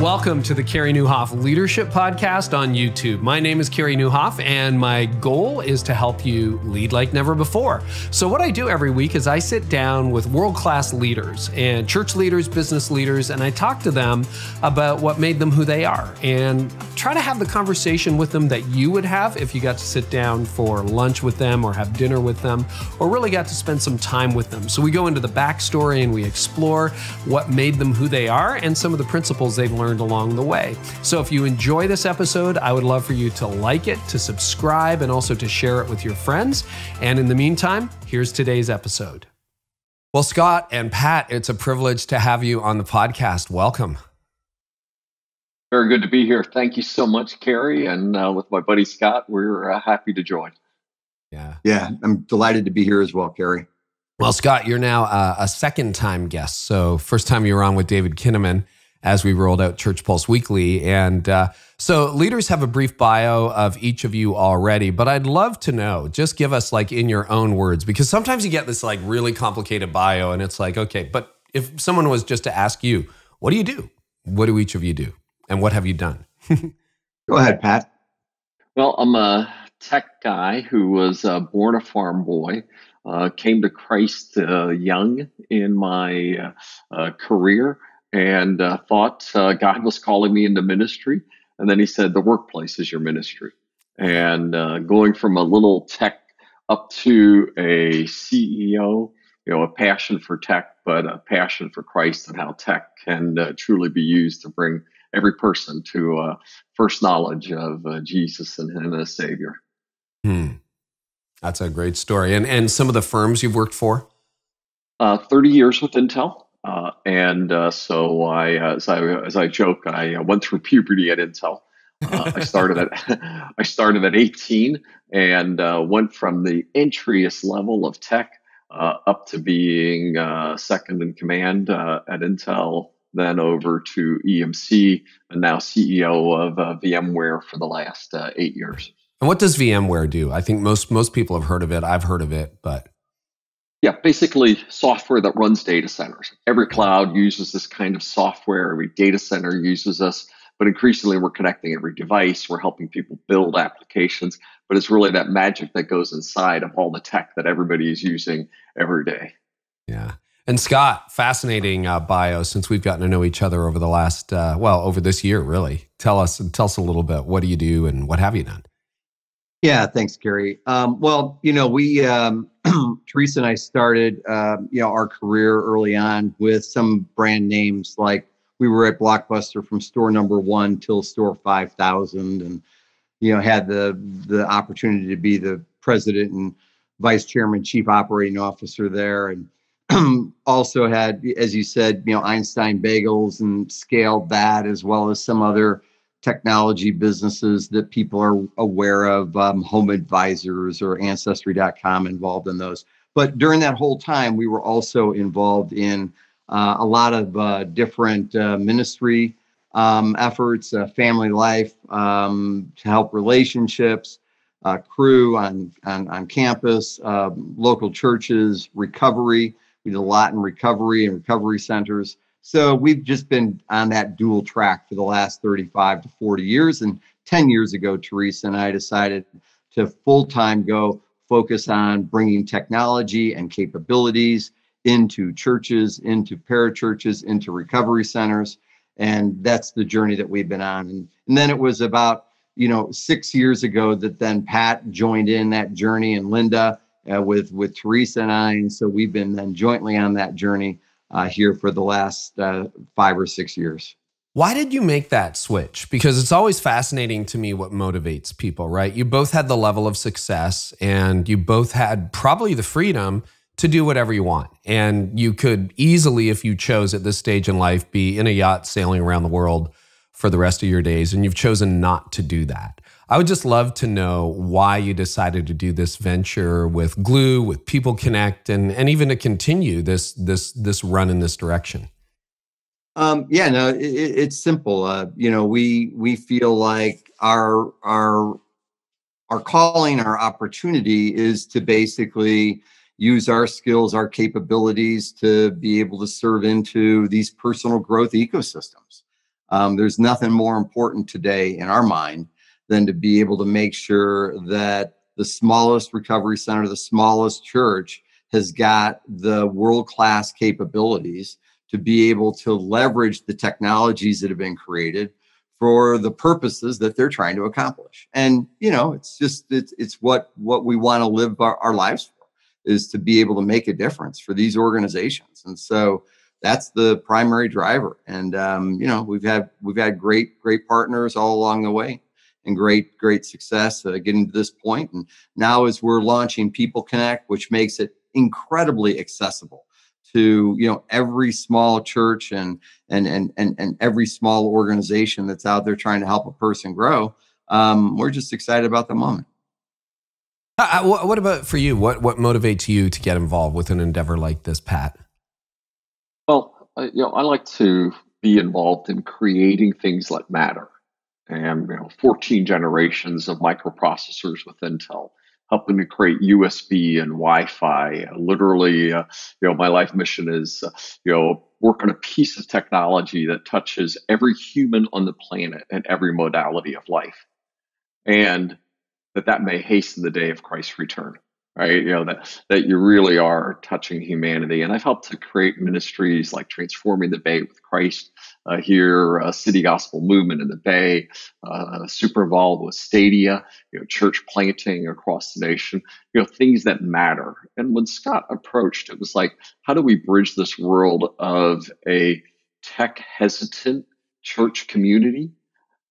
Welcome to the Carey Nieuwhof Leadership Podcast on YouTube. My name is Carey Nieuwhof, and my goal is to help you lead like never before. So what I do every week is I sit down with world-class leaders and church leaders, business leaders, and I talk to them about what made them who they are and try to have the conversation with them that you would have if you got to sit down for lunch with them or have dinner with them or really got to spend some time with them. So we go into the backstory and we explore what made them who they are and some of the principles they've learned along the way. So if you enjoy this episode, I would love for you to like it, to subscribe, and also to share it with your friends. And in the meantime, here's today's episode. Well, Scott and Pat, it's a privilege to have you on the podcast. Welcome. Very good to be here. Thank you so much, Carey. And with my buddy Scott, we're happy to join. Yeah, I'm delighted to be here as well, Carey. Well, Scott, you're now a second-time guest. So first time you were on with David Kinnaman as we rolled out Church Pulse Weekly. And so leaders have a brief bio of each of you already, but I'd love to know, just give us like in your own words, because sometimes you get this like really complicated bio and it's like, okay, but if someone was just to ask you, what do you do? What do each of you do? And what have you done? Go ahead, Pat. Well, I'm a tech guy who was born a farm boy. Came to Christ young in my career and thought God was calling me into ministry. And then he said, the workplace is your ministry. And going from a little tech up to a CEO, you know, a passion for tech, but a passion for Christ and how tech can truly be used to bring every person to first knowledge of Jesus and him as Savior. That's a great story. And some of the firms you've worked for? 30 years with Intel. So as I joke, I went through puberty at Intel. I started at 18 and went from the entryist level of tech up to being second in command at Intel, then over to EMC, and now CEO of VMware for the last 8 years. And what does VMware do? I think most people have heard of it. I've heard of it, but. Yeah, basically software that runs data centers. Every cloud uses this kind of software. Every data center uses us, but increasingly we're connecting every device. We're helping people build applications, but it's really that magic that goes inside of all the tech that everybody is using every day. Yeah. And Scott, fascinating bio since we've gotten to know each other over the last, over this year, really. Tell us a little bit. What do you do and what have you done? Yeah, thanks, Carey. We, Teresa and I started, our career early on with some brand names. Like we were at Blockbuster from store number 1 till store 5,000, and, had the opportunity to be the president and vice chairman, chief operating officer there. And also had, as you said, Einstein Bagels, and scaled that as well as some other technology businesses that people are aware of, Home Advisors or Ancestry.com, involved in those. But during that whole time, we were also involved in a lot of different ministry efforts, Family Life, to help relationships, crew on campus, local churches, recovery. We did a lot in recovery and recovery centers. So we've just been on that dual track for the last 35 to 40 years. And 10 years ago, Teresa and I decided to full-time go focus on bringing technology and capabilities into churches, into parachurches, into recovery centers. And that's the journey that we've been on. And then it was about, 6 years ago that then Pat joined in that journey, and Linda with Teresa and I. And so we've been then jointly on that journey here for the last 5 or 6 years. Why did you make that switch? Because it's always fascinating to me what motivates people, right? You both had the level of success, and you both had probably the freedom to do whatever you want. And you could easily, if you chose at this stage in life, be in a yacht sailing around the world for the rest of your days, and you've chosen not to do that. I would just love to know why you decided to do this venture with Gloo, with People Connect, and even to continue this run in this direction. It's simple. We feel like our calling, our opportunity is to basically use our skills, our capabilities to be able to serve into these personal growth ecosystems. There's nothing more important today in our mind than to be able to make sure that the smallest recovery center, the smallest church has got the world-class capabilities to be able to leverage the technologies that have been created for the purposes that they're trying to accomplish. And, you know, it's just, it's what we want to live our lives for, is to be able to make a difference for these organizations. And so that's the primary driver. And, you know, we've had great partners all along the way, and great success getting to this point. And now as we're launching People Connect, which makes it incredibly accessible to, you know, every small church and every small organization that's out there trying to help a person grow. We're just excited about the moment. What about for you? What motivates you to get involved with an endeavor like this, Pat? Well, you know, I like to be involved in creating things that matter. And, you know, 14 generations of microprocessors with Intel, helping to create USB and Wi-Fi. Literally, you know, my life mission is, you know, work on a piece of technology that touches every human on the planet and every modality of life, and that may hasten the day of Christ's return. Right? You know, that you really are touching humanity. And I've helped to create ministries like Transforming the Bay with Christ here, City Gospel Movement in the Bay, super involved with Stadia, you know, church planting across the nation, you know, things that matter. And when Scott approached, it was like, how do we bridge this world of a tech hesitant church community,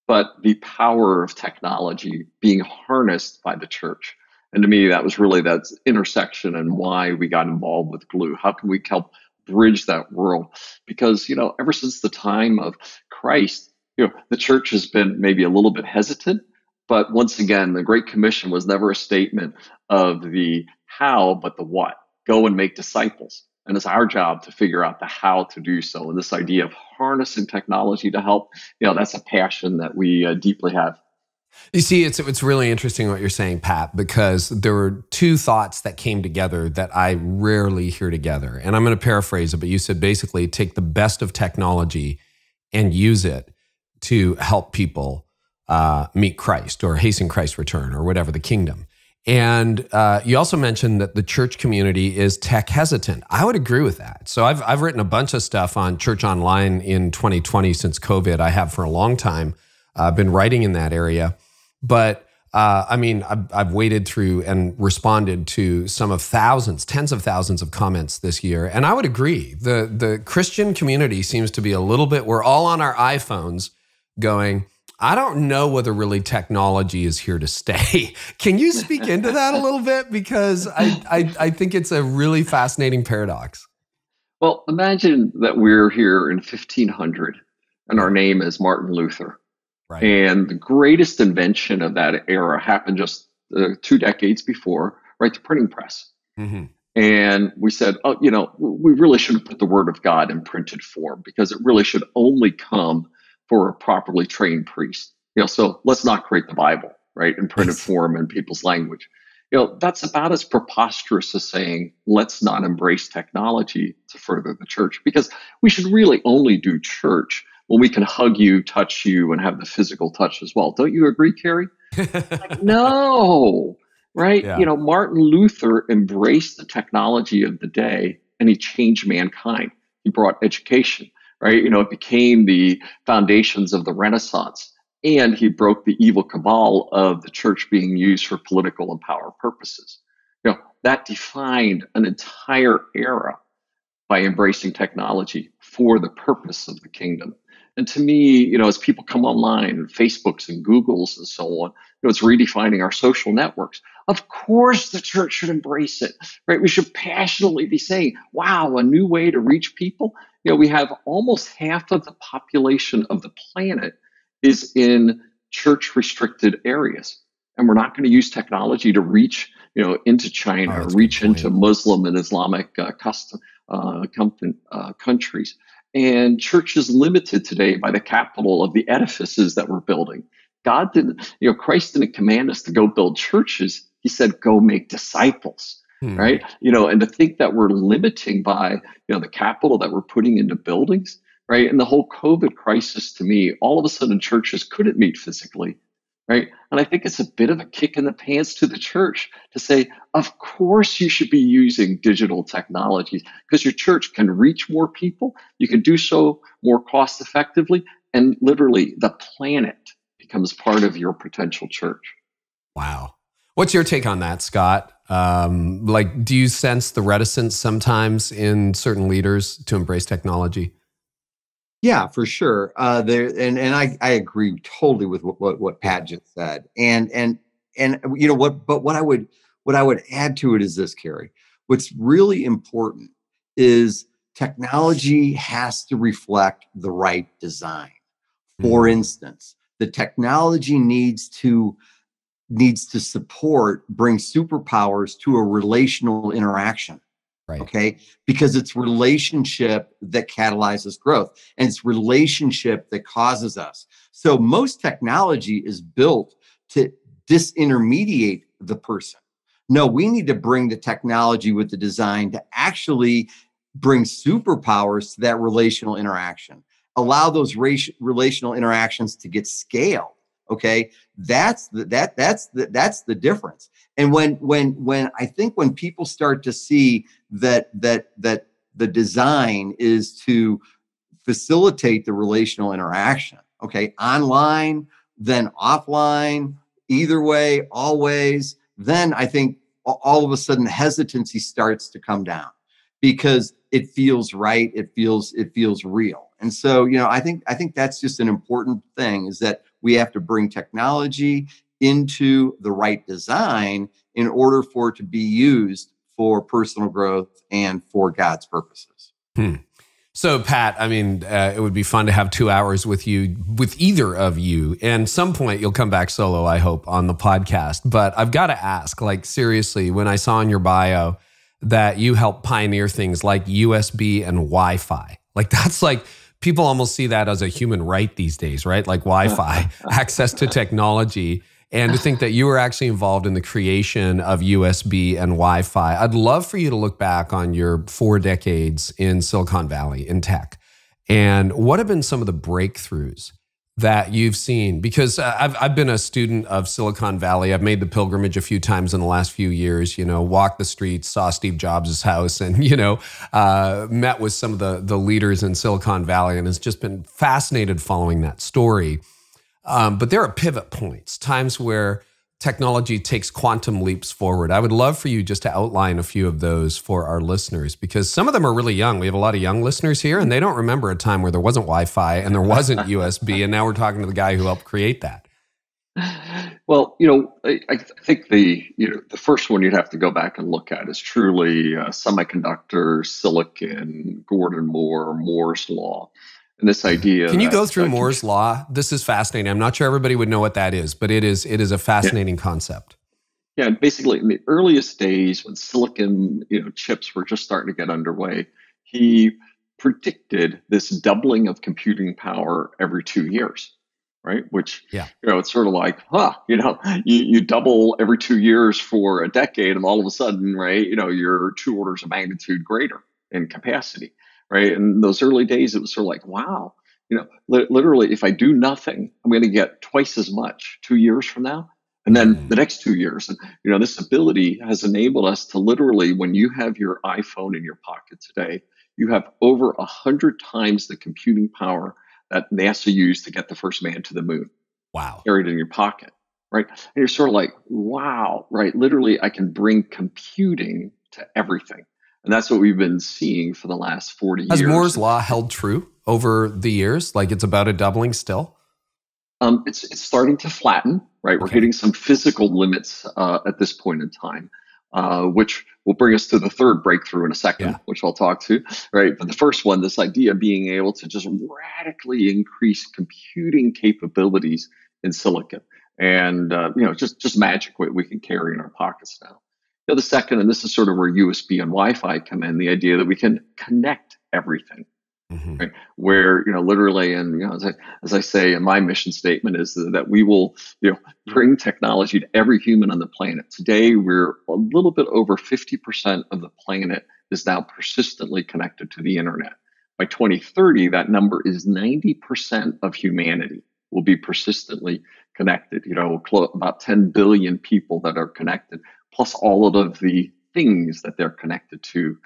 but the power of technology being harnessed by the church? And to me, that was really that intersection and why we got involved with Gloo. How can we help bridge that world? Because, you know, ever since the time of Christ, you know, the church has been maybe a little bit hesitant. But once again, the Great Commission was never a statement of the how, but the what. Go and make disciples. And it's our job to figure out the how to do so. And this idea of harnessing technology to help, you know, that's a passion that we deeply have. You see, it's really interesting what you're saying, Pat, because there were two thoughts that came together that I rarely hear together. And I'm going to paraphrase it, but you said basically take the best of technology and use it to help people meet Christ or hasten Christ's return or whatever, the kingdom. And you also mentioned that the church community is tech hesitant. I would agree with that. So I've written a bunch of stuff on church online in 2020 since COVID. I have for a long time. I've been writing in that area, but I mean, I've waded through and responded to some of thousands, tens of thousands of comments this year. And I would agree, the Christian community seems to be a little bit, we're all on our iPhones going, I don't know whether really technology is here to stay. Can you speak into that a little bit? Because I think it's a really fascinating paradox. Well, imagine that we're here in 1500 and our name is Martin Luther. Right. And the greatest invention of that era happened just 2 decades before, right? The printing press. Mm-hmm. And we said, oh, you know, we really shouldn't put the word of God in printed form because it really should only come for a properly trained priest. You know, so let's not create the Bible, right, in printed form in people's language. You know, that's about as preposterous as saying, let's not embrace technology to further the church, because we should really only do church when we can hug you, touch you, and have the physical touch as well. Don't you agree, Carey? Like, no, right? Yeah. You know, Martin Luther embraced the technology of the day, and he changed mankind. He brought education, right? You know, it became the foundations of the Renaissance, and he broke the evil cabal of the church being used for political and power purposes. You know, that defined an entire era by embracing technology for the purpose of the kingdom. And to me, you know, as people come online, and Facebooks and Googles and so on, you know, it's redefining our social networks. Of course, the church should embrace it, right? We should passionately be saying, wow, a new way to reach people. You know, we have almost half of the population of the planet is in church-restricted areas. And we're not going to use technology to reach, you know, into China, or reach into Muslim and Islamic countries. And church is limited today by the capital of the edifices that we're building. God didn't, you know, Christ didn't command us to go build churches. He said, go make disciples, right? You know, and to think that we're limiting by, you know, the capital that we're putting into buildings, right? And the whole COVID crisis, to me, all of a sudden churches couldn't meet physically, right? And I think it's a bit of a kick in the pants to the church to say, of course you should be using digital technologies because your church can reach more people. You can do so more cost effectively. And literally the planet becomes part of your potential church. Wow. What's your take on that, Scott? Like, do you sense the reticence sometimes in certain leaders to embrace technology? Yeah, for sure. I agree totally with what Pat just said. And you know what? But what I would add to it is this, Carey. What's really important is technology has to reflect the right design. For instance, the technology needs to support, bring superpowers to a relational interaction. Right. Okay. Because it's relationship that catalyzes growth and it's relationship that causes us. So most technology is built to disintermediate the person. No, we need to bring the technology with the design to actually bring superpowers to that relational interaction, allow those relational interactions to get scale. Okay. That's the difference. And when people start to see that the design is to facilitate the relational interaction, okay, online, then offline, either way, always, then I think all of a sudden hesitancy starts to come down because it feels right, it feels real. And so, you know, I think that's just an important thing, is that we have to bring technology into the right design in order for it to be used for personal growth and for God's purposes. So, Pat, I mean, it would be fun to have 2 hours with you, with either of you. And some point you'll come back solo, I hope, on the podcast. But I've got to ask, like, seriously, when I saw in your bio that you helped pioneer things like USB and Wi-Fi, like that's like, people almost see that as a human right these days, right? Like Wi-Fi, access to technology. And to think that you were actually involved in the creation of USB and Wi-Fi. I'd love for you to look back on your 4 decades in Silicon Valley in tech. And what have been some of the breakthroughs that you've seen? Because I've been a student of Silicon Valley. I've made the pilgrimage a few times in the last few years, you know, walked the streets, saw Steve Jobs' house, and, you know, met with some of the leaders in Silicon Valley, and has just been fascinated following that story. But there are pivot points, times where technology takes quantum leaps forward. I would love for you just to outline a few of those for our listeners, because some of them are really young. We have a lot of young listeners here, and they don't remember a time where there wasn't Wi-Fi and there wasn't USB, and now we're talking to the guy who helped create that. Well, you know, I think the first one you'd have to go back and look at is truly semiconductor, silicon, Gordon Moore, Moore's Law. And this idea. Can you go through Moore's Law? This is fascinating. I'm not sure everybody would know what that is, but it is a fascinating concept. Yeah, basically in the earliest days when silicon, you know, chips were just starting to get underway, he predicted this doubling of computing power every 2 years, right? Which, you know, it's sort of like, you know, you double every 2 years for a decade, and all of a sudden, right, you know, you're 2 orders of magnitude greater in capacity. Right. And in those early days, it was sort of like, wow, you know, literally, if I do nothing, I'm going to get twice as much 2 years from now. And then the next 2 years. And, you know, this ability has enabled us to literally, when you have your iPhone in your pocket today, you have over 100 times the computing power that NASA used to get the first man to the moon. Wow. Carried in your pocket. Right. And you're sort of like, wow. Right. Literally, I can bring computing to everything. And that's what we've been seeing for the last 40 years. Has Moore's Law held true over the years? Like it's about a doubling still? It's starting to flatten, right? Okay. We're hitting some physical limits at this point in time, which will bring us to the third breakthrough in a second, which I'll talk to, right? But the first one, this idea of being able to just radically increase computing capabilities in silicon. And, you know, just magic what we can carry in our pockets now. You know, the second, and this is sort of where USB and Wi-Fi come in, the idea that we can connect everything, right? Where, you know, literally, and you know, as I say in my mission statement is that we will, you know, bring technology to every human on the planet. Today, we're a little bit over 50% of the planet is now persistently connected to the internet. By 2030, that number is 90% of humanity will be persistently connected. You know, about 10 billion people that are connected, plus all of the things that they're connected to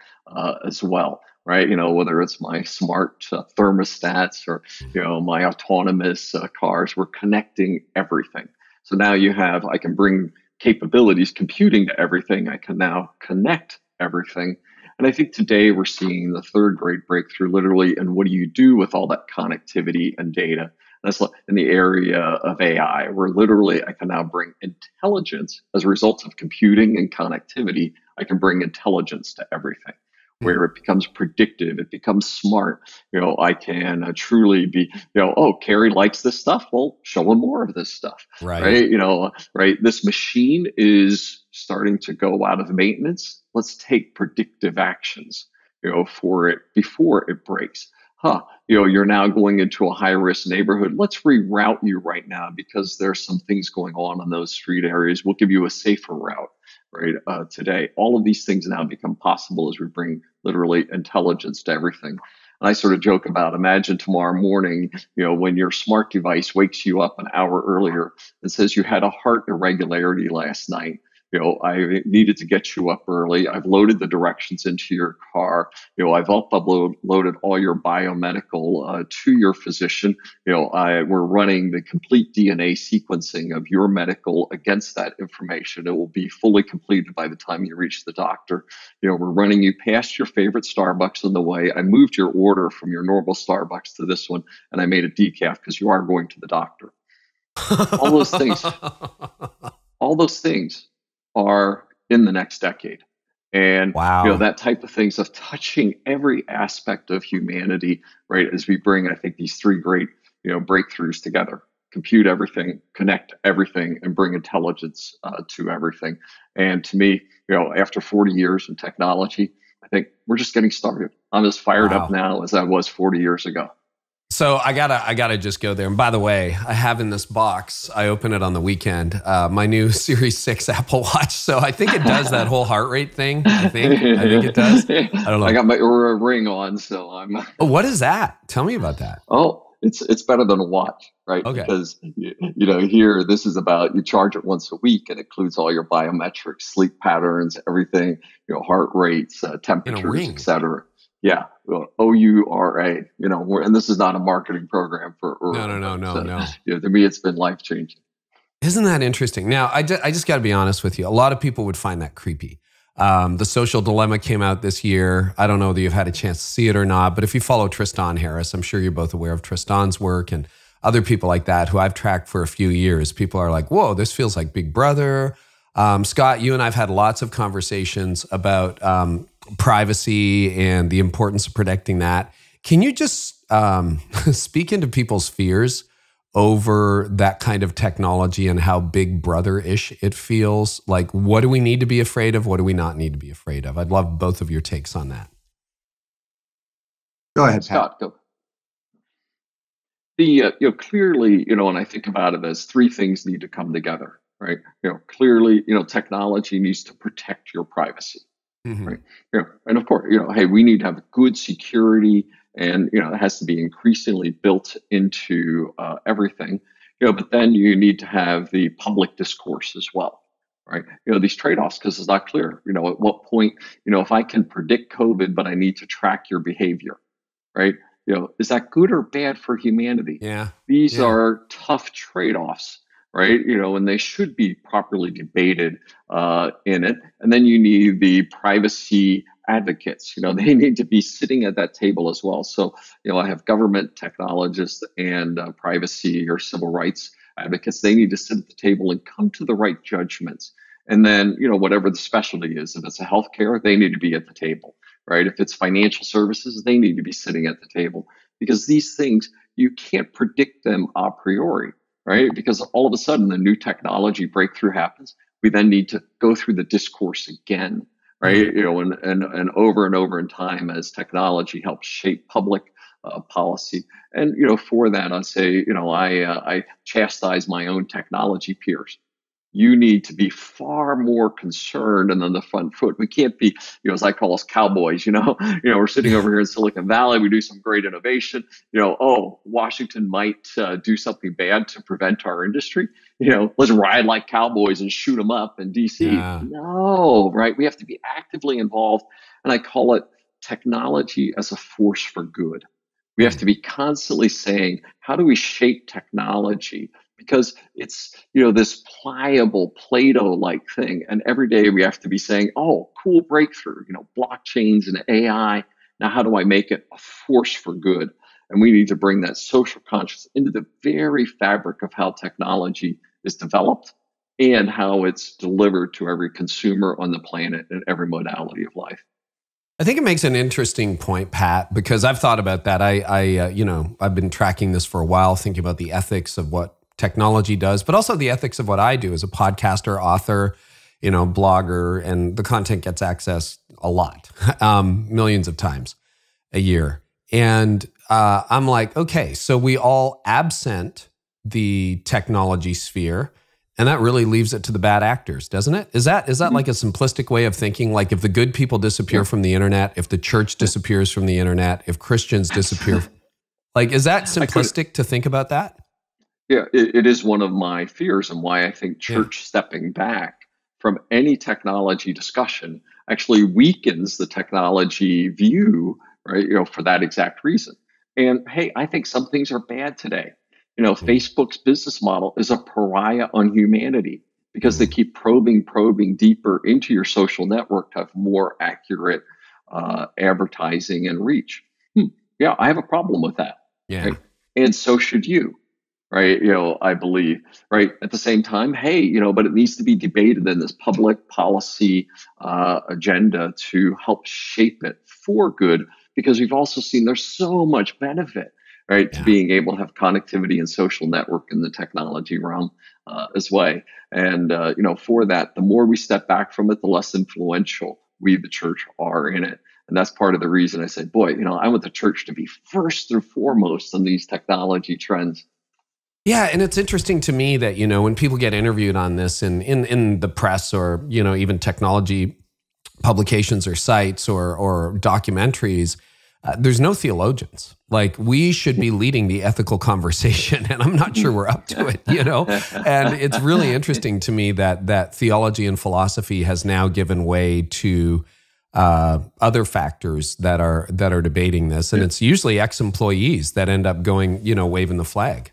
as well, right? You know, whether it's my smart thermostats or, you know, my autonomous cars, we're connecting everything. So now you have, I can bring capabilities, computing to everything. I can now connect everything. And I think today we're seeing the third great breakthrough literally in what do you do with all that connectivity and data. That's in the area of AI, where literally I can now bring intelligence as a result of computing and connectivity. I can bring intelligence to everything, where it becomes predictive, it becomes smart. You know, I can truly be, you know, oh, Carey likes this stuff. Well, show him more of this stuff, right? You know, right? This machine is starting to go out of maintenance. Let's take predictive actions, you know, for it before it breaks. You know, you're now going into a high-risk neighborhood. Let's reroute you right now because there's some things going on in those street areas. We'll give you a safer route, right, today. All of these things now become possible as we bring literally intelligence to everything. And I sort of joke about, imagine tomorrow morning, you know, when your smart device wakes you up an hour earlier and says you had a heart irregularity last night. You know, I needed to get you up early. I've loaded the directions into your car. You know, I've uploaded all your biomedical to your physician. You know, we're running the complete DNA sequencing of your medical against that information. It will be fully completed by the time you reach the doctor. You know, we're running you past your favorite Starbucks on the way. I moved your order from your normal Starbucks to this one, and I made a decaf because you are going to the doctor. All those things. All those things are in the next decade. And you know, that type of things of touching every aspect of humanity, right, as we bring, I think, these three great, you know, breakthroughs together: compute everything, connect everything, and bring intelligence to everything. And to me, you know, after 40 years in technology, I think we're just getting started. I'm as fired up now as I was 40 years ago. So I gotta just go there. And by the way, I have in this box, I open it on the weekend, my new Series 6 Apple Watch. So I think it does that whole heart rate thing. I think it does. I don't know. I got my Oura Ring on, so I'm. Oh, what is that? Tell me about that. Oh, it's better than a watch, right? Okay. Because you know, here this is about, you charge it once a week, and it includes all your biometrics, sleep patterns, everything, you know, heart rates, temperatures, etc. Yeah, Oura. You know, and this is not a marketing program for Oura. No. You know, to me, it's been life-changing. Isn't that interesting? Now, I just got to be honest with you. A lot of people would find that creepy. The Social Dilemma came out this year. I don't know that you've had a chance to see it or not, but if you follow Tristan Harris, I'm sure you're both aware of Tristan's work and other people like that who I've tracked for a few years. People are like, whoa, this feels like Big Brother. Scott, you and I have had lots of conversations about privacy and the importance of protecting that. Can you just speak into people's fears over that kind of technology and how Big Brother-ish it feels? Like, what do we need to be afraid of? What do we not need to be afraid of? I'd love both of your takes on that. Go ahead, Pat. Scott, go. You know, clearly, you know, and I think about it as three things need to come together, right? You know, clearly, you know, technology needs to protect your privacy. Mm-hmm. Right. You know, and of course, you know, hey, we need to have good security, and you know, it has to be increasingly built into everything. You know, but then you need to have the public discourse as well, right? You know, these trade-offs, because it's not clear. You know, at what point, you know, if I can predict COVID, but I need to track your behavior, right? You know, is that good or bad for humanity? Yeah, these are tough trade-offs. Right, you know, and they should be properly debated in it. And then you need the privacy advocates. You know, they need to be sitting at that table as well. So, you know, I have government technologists and privacy or civil rights advocates. They need to sit at the table and come to the right judgments. And then, you know, whatever the specialty is, if it's a healthcare, they need to be at the table, right? If it's financial services, they need to be sitting at the table, because these things, you can't predict them a priori. Right? Because all of a sudden the new technology breakthrough happens. We then need to go through the discourse again, right? You know, and over in time as technology helps shape public policy. And, you know, for that, I'd say, you know, I chastise my own technology peers. you need to be far more concerned and on the front foot. We can't be, as I call us cowboys, we're sitting over here in Silicon Valley. We do some great innovation, Washington might do something bad to prevent our industry. Let's ride like cowboys and shoot them up in DC. Yeah. No, right. We have to be actively involved. And I call it technology as a force for good. We have to be constantly saying, how do we shape technology? Because it's, this pliable Play-Doh-like thing. And every day we have to be saying, oh, cool breakthrough, blockchains and AI. Now, how do I make it a force for good? And we need to bring that social conscience into the very fabric of how technology is developed and how it's delivered to every consumer on the planet and every modality of life. I think it makes an interesting point, Pat, because I've thought about that. I've been tracking this for a while, thinking about the ethics of what technology does, but also the ethics of what I do as a podcaster, author, blogger, and the content gets accessed a lot, millions of times a year. And I'm like, okay, so we all absent the technology sphere, and that really leaves it to the bad actors, doesn't it? Is that like a simplistic way of thinking? Like if the good people disappear from the internet, if the church disappears from the internet, if Christians disappear, like is that simplistic to think about that? Yeah, it is one of my fears and why I think church stepping back from any technology discussion actually weakens the technology view, right? For that exact reason. And hey, I think some things are bad today. Facebook's business model is a pariah on humanity because they keep probing deeper into your social network to have more accurate advertising and reach. Yeah, I have a problem with that. Yeah, right? And so should you, right? I believe, right? At the same time, hey, but it needs to be debated in this public policy agenda to help shape it for good, because we've also seen there's so much benefit, right, to being able to have connectivity and social network in the technology realm as well. And, for that, the more we step back from it, the less influential we, the church, are in it. And that's part of the reason I said, boy, I want the church to be first and foremost on these technology trends. Yeah, and it's interesting to me that, when people get interviewed on this in the press or, even technology publications or sites or documentaries, there's no theologians. Like we should be leading the ethical conversation, and I'm not sure we're up to it, And it's really interesting to me that theology and philosophy has now given way to other factors that are debating this, and it's usually ex-employees that end up going, waving the flag.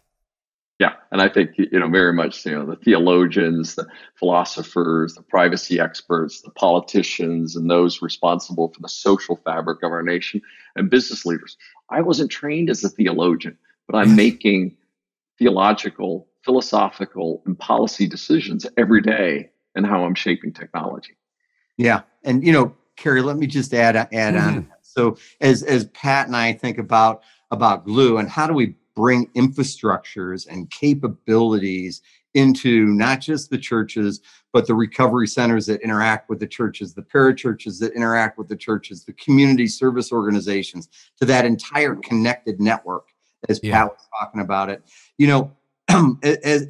Yeah, and I think very much the theologians, the philosophers, the privacy experts, the politicians, and those responsible for the social fabric of our nation, and business leaders. I wasn't trained as a theologian, but I'm making theological, philosophical, and policy decisions every day in how I'm shaping technology. Yeah, and Carey, let me just add on. So as Pat and I think about Gloo and how do we bring infrastructures and capabilities into not just the churches, but the recovery centers that interact with the churches, the parachurches that interact with the churches, the community service organizations, to that entire connected network, as Pat was talking about it.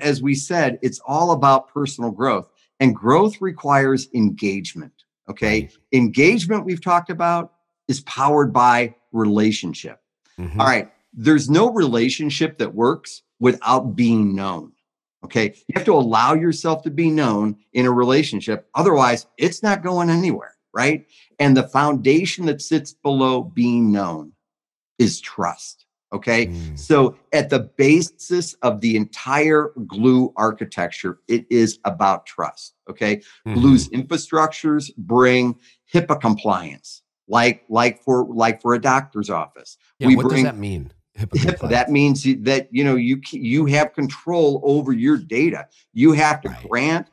As we said, it's all about personal growth, and growth requires engagement, okay? Engagement, we've talked about, is powered by relationship. All right. There's no relationship that works without being known, okay? You have to allow yourself to be known in a relationship. Otherwise, it's not going anywhere, right? And the foundation that sits below being known is trust, okay? So at the basis of the entire Gloo architecture, it is about trust, okay? Gloo's infrastructures bring HIPAA compliance, like for a doctor's office. Yeah, what does that mean? That means that you have control over your data. You have to grant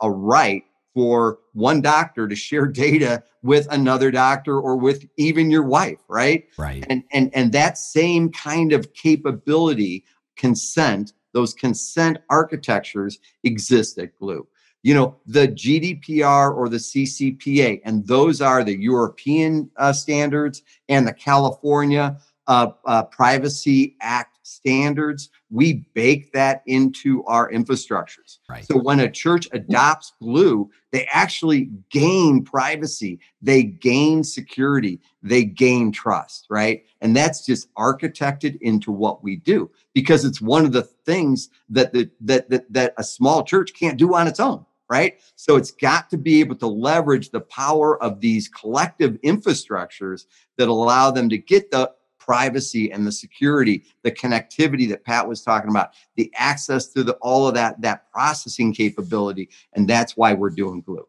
a right for one doctor to share data with another doctor or with even your wife, right? Right. And that same kind of capability, consent, those consent architectures exist at Gloo. The GDPR or the CCPA, and those are the European standards and the California Privacy Act standards, we bake that into our infrastructures. Right. So when a church adopts Gloo, they actually gain privacy, they gain security, they gain trust, right? And that's just architected into what we do, because it's one of the things that that a small church can't do on its own, right? So it's got to be able to leverage the power of these collective infrastructures that allow them to get the privacy and the security, the connectivity that Pat was talking about, the access to all of that processing capability. And that's why we're doing Gloo.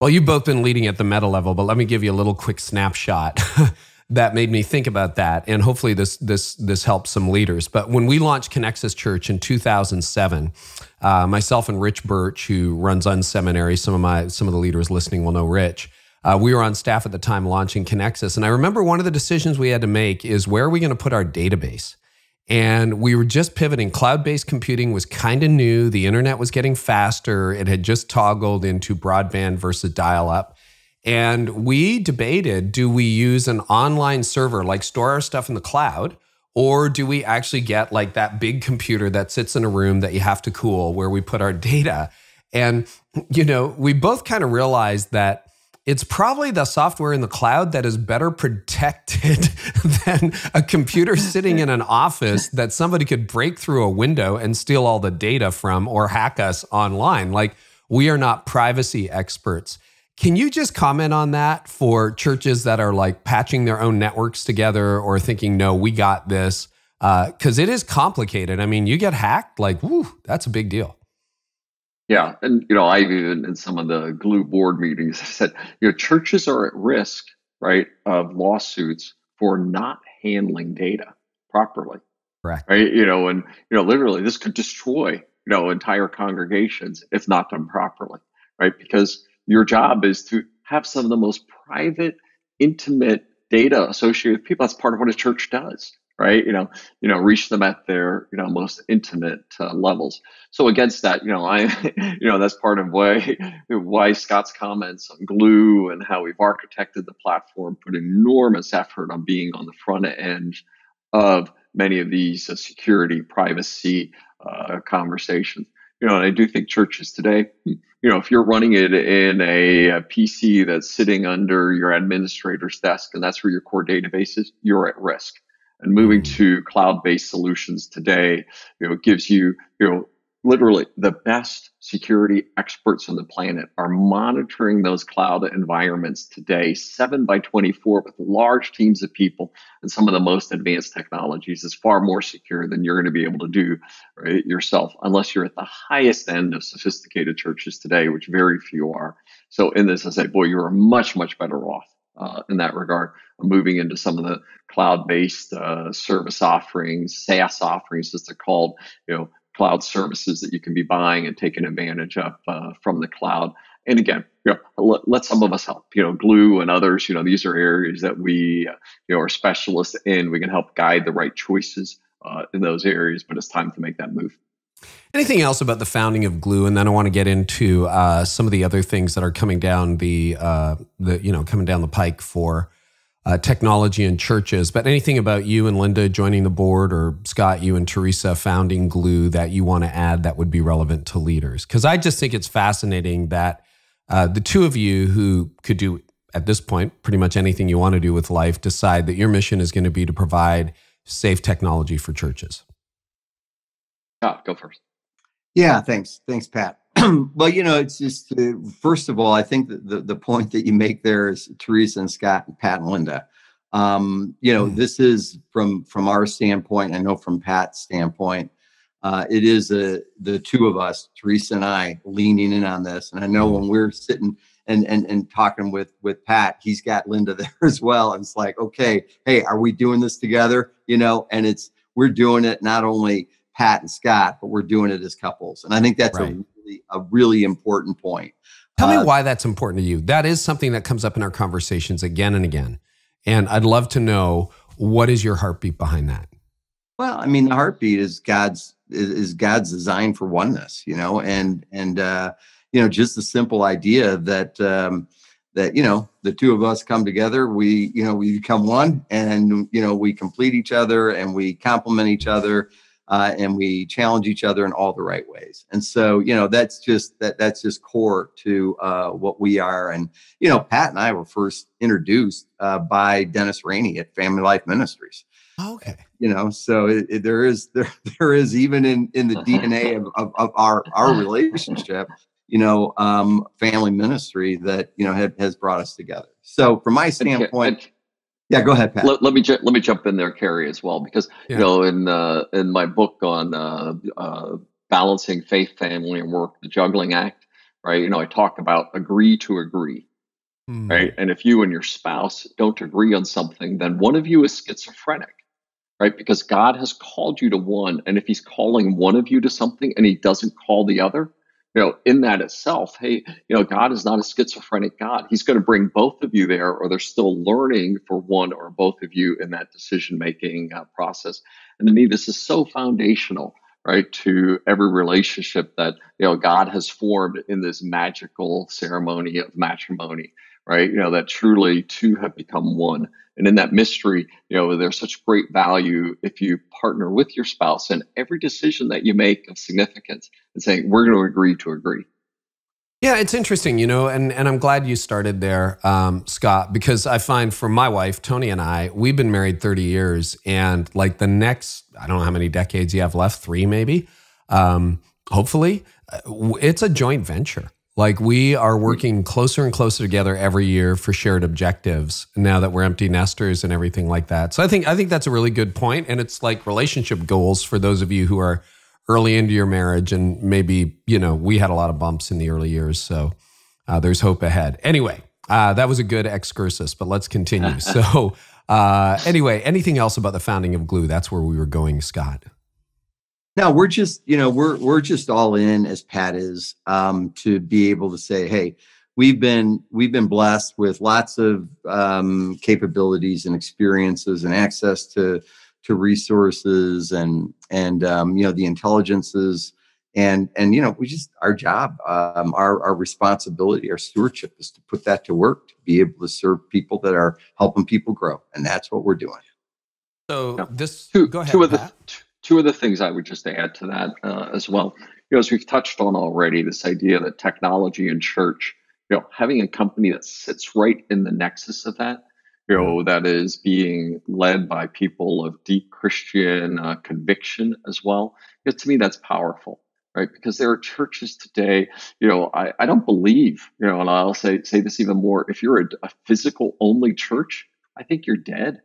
Well, you've both been leading at the meta level, but let me give you a little quick snapshot that made me think about that. And hopefully this helps some leaders. But when we launched Connexus Church in 2007, myself and Rich Birch, who runs Unseminary, some of the leaders listening will know Rich, we were on staff at the time launching Connexus. And I remember one of the decisions we had to make is, where are we going to put our database? And we were just pivoting. Cloud-based computing was kind of new. The internet was getting faster. It had just toggled into broadband versus dial-up. And we debated, do we use an online server, like store our stuff in the cloud, or do we actually get like that big computer that sits in a room that you have to cool where we put our data? And, you know, we both kind of realized that it's probably the software in the cloud that is better protected than a computer sitting in an office that somebody could break through a window and steal all the data from or hack us online. Like, we are not privacy experts. Can you just comment on that for churches that are like patching their own networks together or thinking, no, we got this? Because it is complicated. I mean, you get hacked, like, woo, that's a big deal. Yeah, and you know, I've even in some of the Gloo board meetings said, you know, churches are at risk, right, of lawsuits for not handling data properly. Correct. Right. You know, and you know, literally, this could destroy, you know, entire congregations if not done properly, right? Because your job is to have some of the most private, intimate data associated with people. That's part of what a church does. Right, you know, reach them at their, you know, most intimate levels. So against that, you know, that's part of why Scott's comments on Gloo and how we've architected the platform put enormous effort on being on the front end of many of these security, privacy conversations. You know, and I do think churches today, you know, if you're running it in a PC that's sitting under your administrator's desk and that's where your core database is, you're at risk. And moving to cloud-based solutions today, you know, gives you, you know, literally the best security experts on the planet are monitoring those cloud environments today, 7/24 with large teams of people and some of the most advanced technologies. Is far more secure than you're going to be able to do, right, yourself, unless you're at the highest end of sophisticated churches today, which very few are. So in this, I say, boy, you're much, much better off. In that regard, moving into some of the cloud-based service offerings, SaaS offerings, as they're called, you know, cloud services that you can be buying and taking advantage of from the cloud. And again, you know, let some of us help. You know, Gloo and others. You know, these are areas that we, you know, are specialists in. We can help guide the right choices in those areas. But it's time to make that move. Anything else about the founding of Gloo, and then I want to get into some of the other things that are coming down the pike for technology and churches. But anything about you and Linda joining the board, or Scott, you and Teresa founding Gloo, that you want to add that would be relevant to leaders? Because I just think it's fascinating that the two of you, who could do at this point pretty much anything you want to do with life, decide that your mission is going to be to provide safe technology for churches. Scott, go first. Yeah, thanks, Pat. Well, you know, it's just first of all, I think that the point that you make there is Teresa and Scott and Pat and Linda. You know, this is from our standpoint. I know from Pat's standpoint, it is the two of us, Teresa and I, leaning in on this. And I know when we're sitting and talking with Pat, he's got Linda there as well. And it's like, okay, hey, are we doing this together? You know, and we're doing it not only Pat and Scott, but we're doing it as couples. And I think that's right. a really important point. Tell me why that's important to you. That is something that comes up in our conversations again and again. And I'd love to know, what is your heartbeat behind that? Well, I mean, the heartbeat is God's design for oneness, you know, and you know, just the simple idea that, that, you know, the two of us come together, we, you know, we become one, and, you know, we complete each other and we complement each other, and we challenge each other in all the right ways. And so, you know, that's just core to what we are. And, you know, Pat and I were first introduced by Dennis Rainey at Family Life Ministries. Okay. You know, so there is even in the DNA of our relationship, you know, family ministry that, you know, has brought us together. So from my standpoint, yeah, go ahead, Pat. Let me jump in there, Carey, as well, because, you know, in my book on balancing faith, family, and work, the juggling act, right? You know, I talk about agree to agree. Right. And if you and your spouse don't agree on something, then one of you is schizophrenic, right? Because God has called you to one. And if he's calling one of you to something and he doesn't call the other, you know, in that itself, hey, you know, God is not a schizophrenic God. He's going to bring both of you there, or they're still learning for one or both of you in that decision-making process. And to me, this is so foundational, right, to every relationship that, you know, God has formed in this magical ceremony of matrimony. Right, you know, that truly two have become one. And in that mystery, you know, there's such great value if you partner with your spouse in every decision that you make of significance and saying, we're going to agree to agree. Yeah, it's interesting, you know, and I'm glad you started there, Scott, because I find for my wife, Tony, and I, we've been married 30 years. And like the next, I don't know how many decades you have left, 3 maybe, hopefully, it's a joint venture. Like, we are working closer and closer together every year for shared objectives now that we're empty nesters and everything like that. So I think that's a really good point. And it's like relationship goals for those of you who are early into your marriage, and maybe, you know, we had a lot of bumps in the early years. So there's hope ahead. Anyway, that was a good excursus, but let's continue. So anyway, anything else about the founding of Gloo? That's where we were going, Scott. No, we're just, you know, we're just all in, as Pat is, to be able to say, hey, we've been blessed with lots of capabilities and experiences and access to resources and you know, the intelligences and you know, we just, our job, our responsibility, our stewardship is to put that to work, to be able to serve people that are helping people grow, and that's what we're doing. So go ahead, Pat. Two of the things I would just add to that as well, you know, as we've touched on already, this idea that technology and church, you know, having a company that sits right in the nexus of that, you know, that is being led by people of deep Christian conviction as well. You know, to me, that's powerful, right? Because there are churches today, you know, I don't believe, you know, and I'll say this even more, if you're a physical only church, I think you're dead,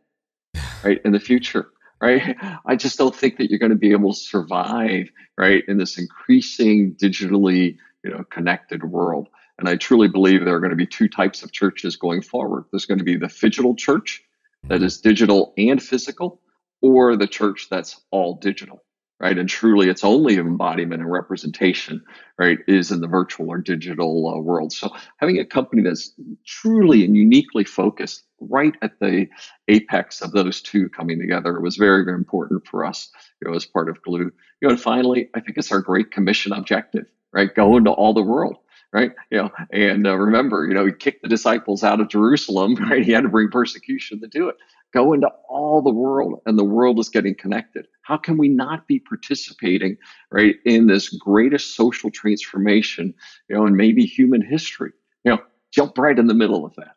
right, in the future. Right, I just don't think that you're going to be able to survive, right, in this increasing digitally, you know, connected world. And I truly believe there are going to be two types of churches going forward. There's going to be the phygital church that is digital and physical, or the church that's all digital, right? And truly, its only embodiment and representation, right, is in the virtual or digital world. So having a company that's truly and uniquely focused right at the apex of those two coming together was very, very important for us, you know, as part of Gloo. You know, and finally, I think it's our Great Commission objective, right? Go into all the world, right? You know, and remember, you know, he kicked the disciples out of Jerusalem, right? He had to bring persecution to do it. Go into all the world, and the world is getting connected. How can we not be participating, right, in this greatest social transformation, you know, and maybe human history? You know, jump right in the middle of that.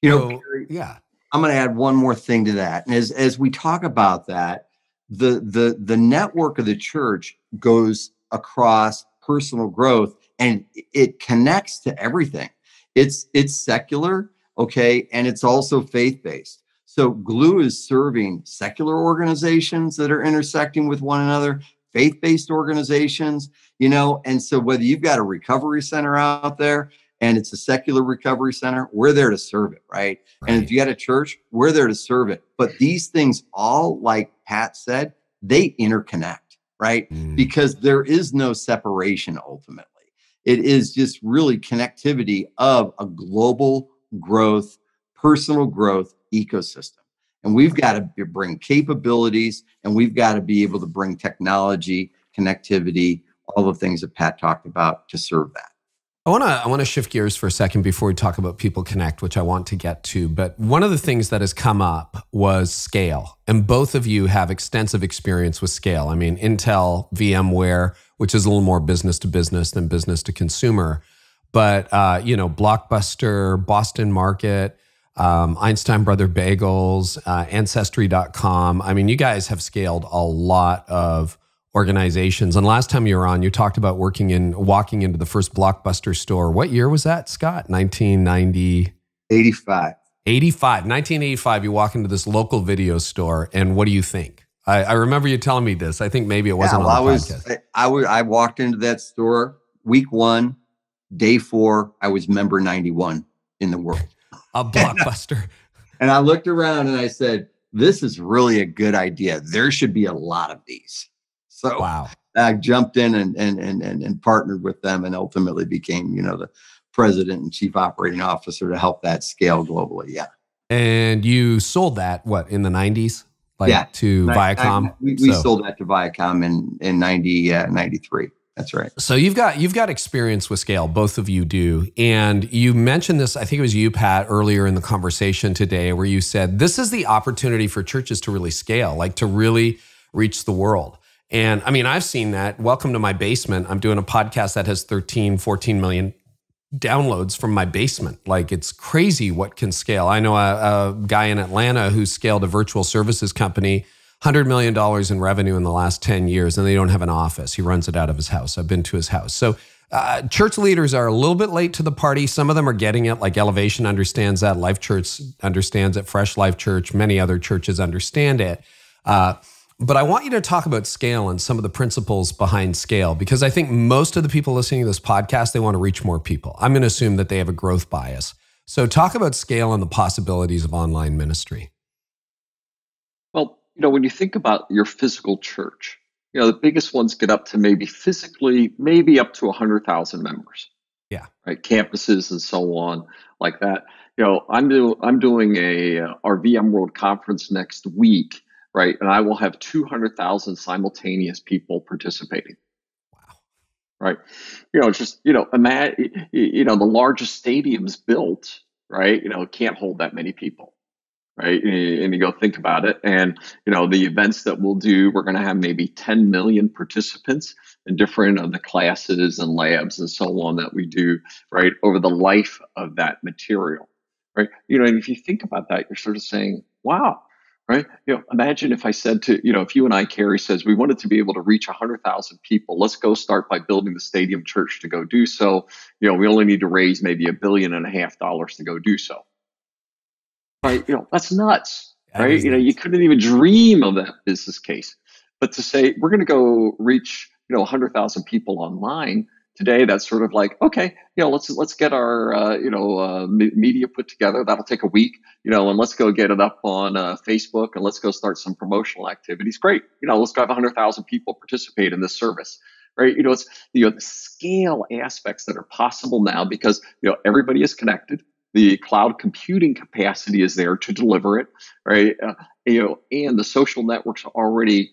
You know, so, yeah, I'm going to add one more thing to that. And as we talk about that, the network of the church goes across personal growth, and it connects to everything. It's secular, okay, and it's also faith-based. So Gloo is serving secular organizations that are intersecting with one another, faith-based organizations, you know, and so whether you've got a recovery center out there, and it's a secular recovery center, we're there to serve it, right? And if you got a church, we're there to serve it. But these things all, like Pat said, they interconnect, right? Because there is no separation ultimately. It is just really connectivity of a global growth, personal growth ecosystem. And we've got to bring capabilities, and we've got to be able to bring technology, connectivity, all the things that Pat talked about to serve that. I want to shift gears for a second before we talk about People Connect, which I want to get to. But one of the things that has come up was scale. And both of you have extensive experience with scale. I mean, Intel, VMware, which is a little more business to business than business to consumer. But, you know, Blockbuster, Boston Market, Einstein Brothers Bagels, Ancestry.com. I mean, you guys have scaled a lot of organizations. And last time you were on, you talked about walking into the first Blockbuster store. What year was that, Scott? 1985. You walk into this local video store, and what do you think? I remember you telling me this. I think maybe it wasn't on the podcast. I walked into that store week one, day four. I was member 91 in the world. A Blockbuster. And I looked around and I said, "This is really a good idea. There should be a lot of these." So wow. I jumped in and partnered with them, and ultimately became, you know, the president and chief operating officer to help that scale globally. Yeah. And you sold that what in the 90s? Like yeah. To Viacom. We sold that to Viacom in 93. That's right. So you've got experience with scale, both of you do. And you mentioned this, I think it was you, Pat, earlier in the conversation today, where you said this is the opportunity for churches to really scale, like to really reach the world. And I mean, I've seen that. Welcome to my basement. I'm doing a podcast that has 13, 14 million downloads from my basement. Like, it's crazy what can scale. I know a guy in Atlanta who scaled a virtual services company, $100 million in revenue in the last 10 years, and they don't have an office. He runs it out of his house. I've been to his house. So church leaders are a little bit late to the party. Some of them are getting it, like Elevation understands that, Life Church understands it, Fresh Life Church, many other churches understand it. But I want you to talk about scale and some of the principles behind scale, because I think most of the people listening to this podcast, they want to reach more people. I'm going to assume that they have a growth bias. So talk about scale and the possibilities of online ministry. Well, you know, when you think about your physical church, you know, the biggest ones get up to maybe physically, maybe up to 100,000 members. Yeah. Right. Campuses and so on like that. You know, I'm doing our VMworld conference next week. Right. And I will have 200,000 simultaneous people participating. Wow. Right. You know, just, you know, imagine, you know, the largest stadiums built, right, you know, can't hold that many people. Right. And you go think about it. And, you know, the events that we'll do, we're going to have maybe 10 million participants in different of the classes and labs and so on that we do, right, over the life of that material. Right. You know, and if you think about that, you're sort of saying, wow. Right. You know, imagine if I said to, you know, if you and I, Carey says, we wanted to be able to reach 100,000 people. Let's go start by building the stadium church to go do so. You know, we only need to raise maybe $1.5 billion to go do so. Right. You know, that's nuts. Right. You know, you couldn't even dream of that business case. But to say we're going to go reach, you know, 100,000 people online today, that's sort of like, okay, you know, let's get our media put together. That'll take a week, you know, and let's go get it up on Facebook and let's go start some promotional activities. Great, you know, let's go have 100,000 people participate in this service, right? You know, it's, you know, the scale aspects that are possible now because, you know, everybody is connected. The cloud computing capacity is there to deliver it, right? You know, and the social networks are already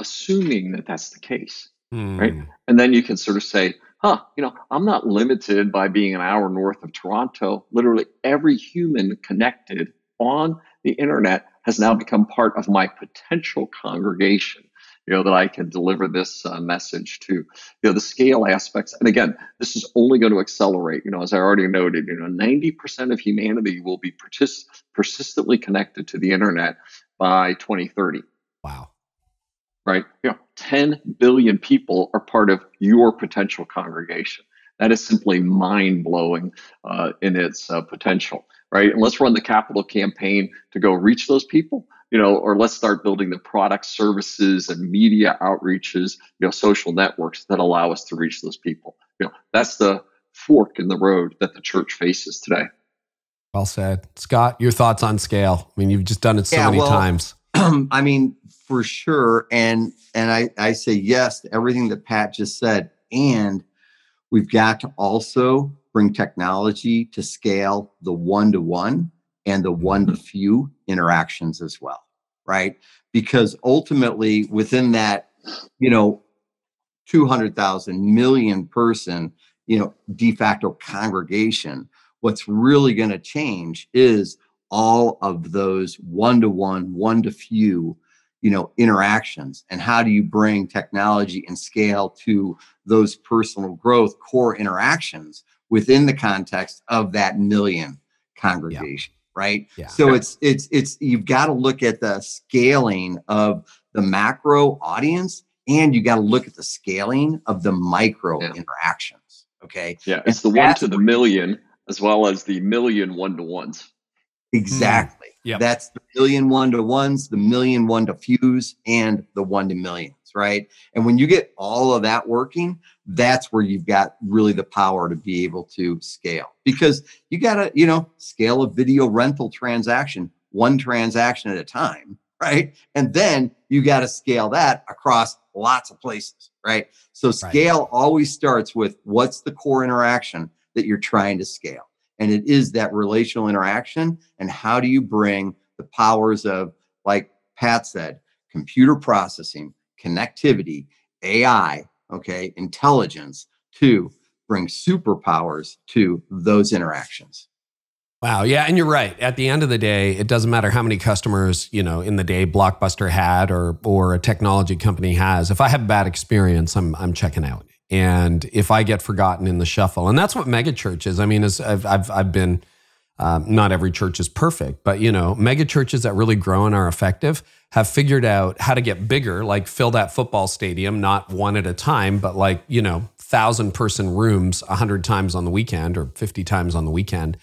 assuming that that's the case, right? And then you can sort of say, huh, you know, I'm not limited by being an hour north of Toronto. Literally every human connected on the internet has now become part of my potential congregation, you know, that I can deliver this message to. You know, the scale aspects. And again, this is only going to accelerate. You know, as I already noted, you know, 90% of humanity will be persistently connected to the internet by 2030. Wow. Right? You know, 10 billion people are part of your potential congregation. That is simply mind-blowing in its potential, right? And let's run the capital campaign to go reach those people, you know, or let's start building the product, services, and media outreaches, you know, social networks that allow us to reach those people. You know, that's the fork in the road that the church faces today. Well said. Scott, your thoughts on scale? I mean, you've just done it so many times. I mean, for sure. And I say yes to everything that Pat just said. And we've got to also bring technology to scale the one-to-one and the one-to-few interactions as well, right? Because ultimately within that, you know, 200,000 million person, de facto congregation. What's really going to change is all of those one-to-one, one-to-few, interactions. And how do you bring technology and scale to those personal growth core interactions within the context of that million congregation, right? Yeah. So it's you've got to look at the scaling of the macro audience, and you got to look at the scaling of the micro interactions. Okay. Yeah. It's and the one to the million, as well as the million one-to-ones. Exactly. Yep. That's the million one-to-ones, the million one-to-fews, and the one-to-millions, right? And when you get all of that working, that's where you've got really the power to be able to scale. Because you got to, scale a video rental transaction, one transaction at a time, right? And then you got to scale that across lots of places, right? So scale always starts with what's the core interaction that you're trying to scale. And it is that relational interaction. And how do you bring the powers of, like Pat said, computer processing, connectivity, AI, intelligence to bring superpowers to those interactions. Wow. Yeah. And you're right. At the end of the day, it doesn't matter how many customers, in the day Blockbuster had or a technology company has. If I have a bad experience, I'm checking out. And if I get forgotten in the shuffle, and that's what megachurch is. I mean, as I've been, not every church is perfect, but megachurches that really grow and are effective have figured out how to get bigger, like fill that football stadium, not one at a time, but 1,000-person rooms 100 times on the weekend or 50 times on the weekend.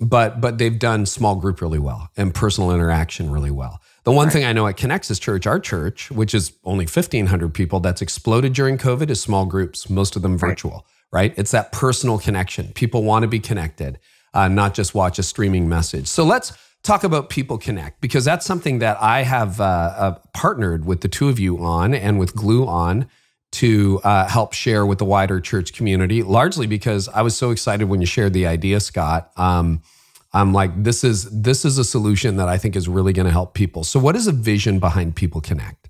But they've done small group really well and personal interaction really well. The one thing I know at Connexus Church, our church, which is only 1,500 people, that's exploded during COVID is small groups, most of them virtual, right? It's that personal connection. People want to be connected, not just watch a streaming message. So let's talk about People Connect, because that's something that I have partnered with the two of you on and with Gloo on to help share with the wider church community, largely because I was so excited when you shared the idea, Scott. I'm like, this is a solution that I think is really going to help people. So what is the vision behind People Connect?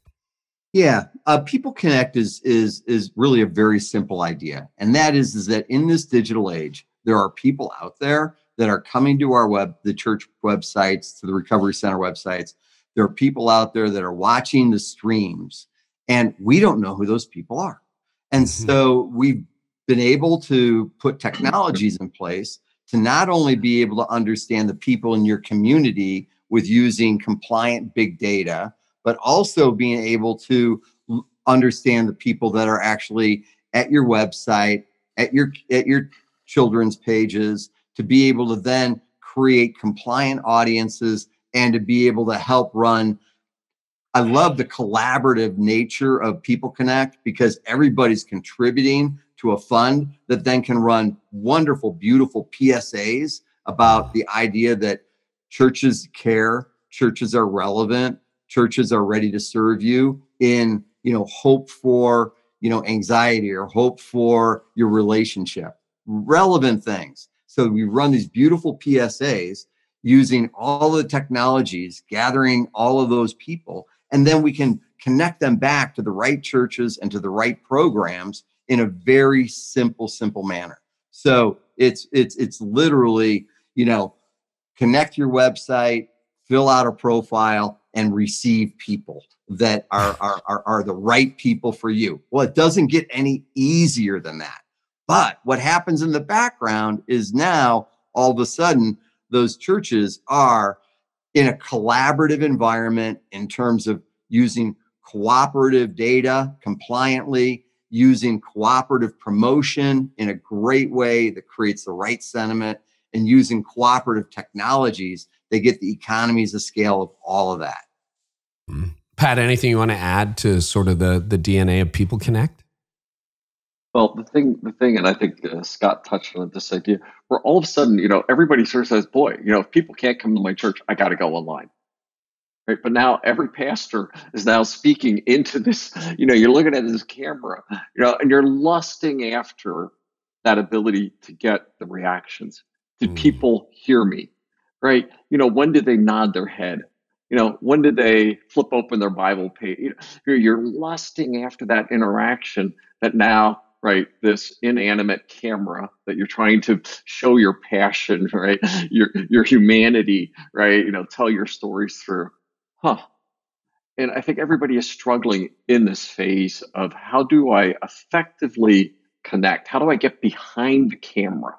Yeah, People Connect is really a very simple idea. And that is that in this digital age, there are people out there that are coming to our the church websites, to the Recovery Center websites. There are people out there that are watching the streams, and we don't know who those people are. And so we've been able to put technologies in place to not only be able to understand the people in your community with using compliant big data, but also being able to understand the people that are actually at your website, at your children's pages, to be able to then create compliant audiences and to be able to help run. I love the collaborative nature of People Connect because everybody's contributing to a fund that then can run wonderful, beautiful PSAs about the idea that churches care, churches are relevant, churches are ready to serve you in, hope for, anxiety or hope for your relationship, relevant things. So we run these beautiful PSAs using all the technologies, gathering all of those people, and then we can connect them back to the right churches and to the right programs in a very simple manner. So it's literally, connect your website, fill out a profile, and receive people that are the right people for you. Well, it doesn't get any easier than that. But what happens in the background is now all of a sudden those churches are in a collaborative environment in terms of using cooperative data compliantly, using cooperative promotion in a great way that creates the right sentiment, and using cooperative technologies, they get the economies of scale of all of that. Pat, anything you want to add to sort of the DNA of People Connect? Well, the thing, and I think Scott touched on this idea, where all of a sudden, everybody sort of says, boy, if people can't come to my church, I got to go online. Right? But now every pastor is now speaking into this, you're looking at this camera, and you're lusting after that ability to get the reactions. Did people hear me? Right? When did they nod their head? When did they flip open their Bible page? You're lusting after that interaction that now right? This inanimate camera that you're trying to show your passion, right? Your humanity, right? You know, tell your stories through. And I think everybody is struggling in this phase of how do I effectively connect? How do I get behind the camera,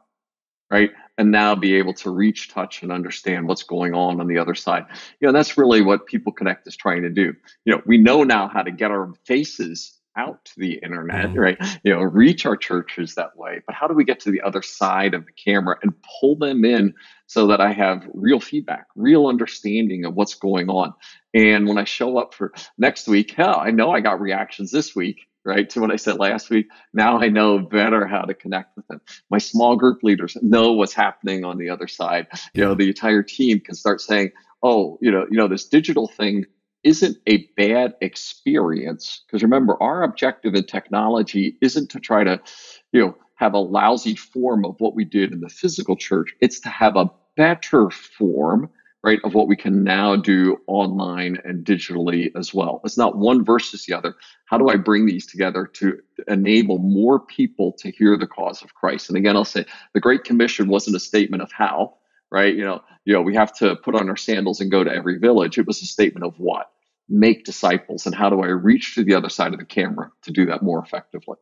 right? And now be able to reach, touch, and understand what's going on the other side. You know, that's really what People Connect is trying to do. You know, we know now how to get our faces out to the internet, right? You know, reach our churches that way. But how do we get to the other side of the camera and pull them in so that I have real feedback, real understanding of what's going on? And when I show up for next week, hell, I know I got reactions this week, right? To what I said last week. Now I know better how to connect with them. My small group leaders know what's happening on the other side. You know, the entire team can start saying, oh, you know, this digital thing isn't a bad experience. Because remember, our objective in technology isn't to try to, you know, have a lousy form of what we did in the physical church. It's to have a better form, right, of what we can now do online and digitally as well. It's not one versus the other. How do I bring these together to enable more people to hear the cause of Christ? And again, I'll say the Great Commission wasn't a statement of how, right? You know, we have to put on our sandals and go to every village. It was a statement of what? Make disciples. And how do I reach to the other side of the camera to do that more effectively?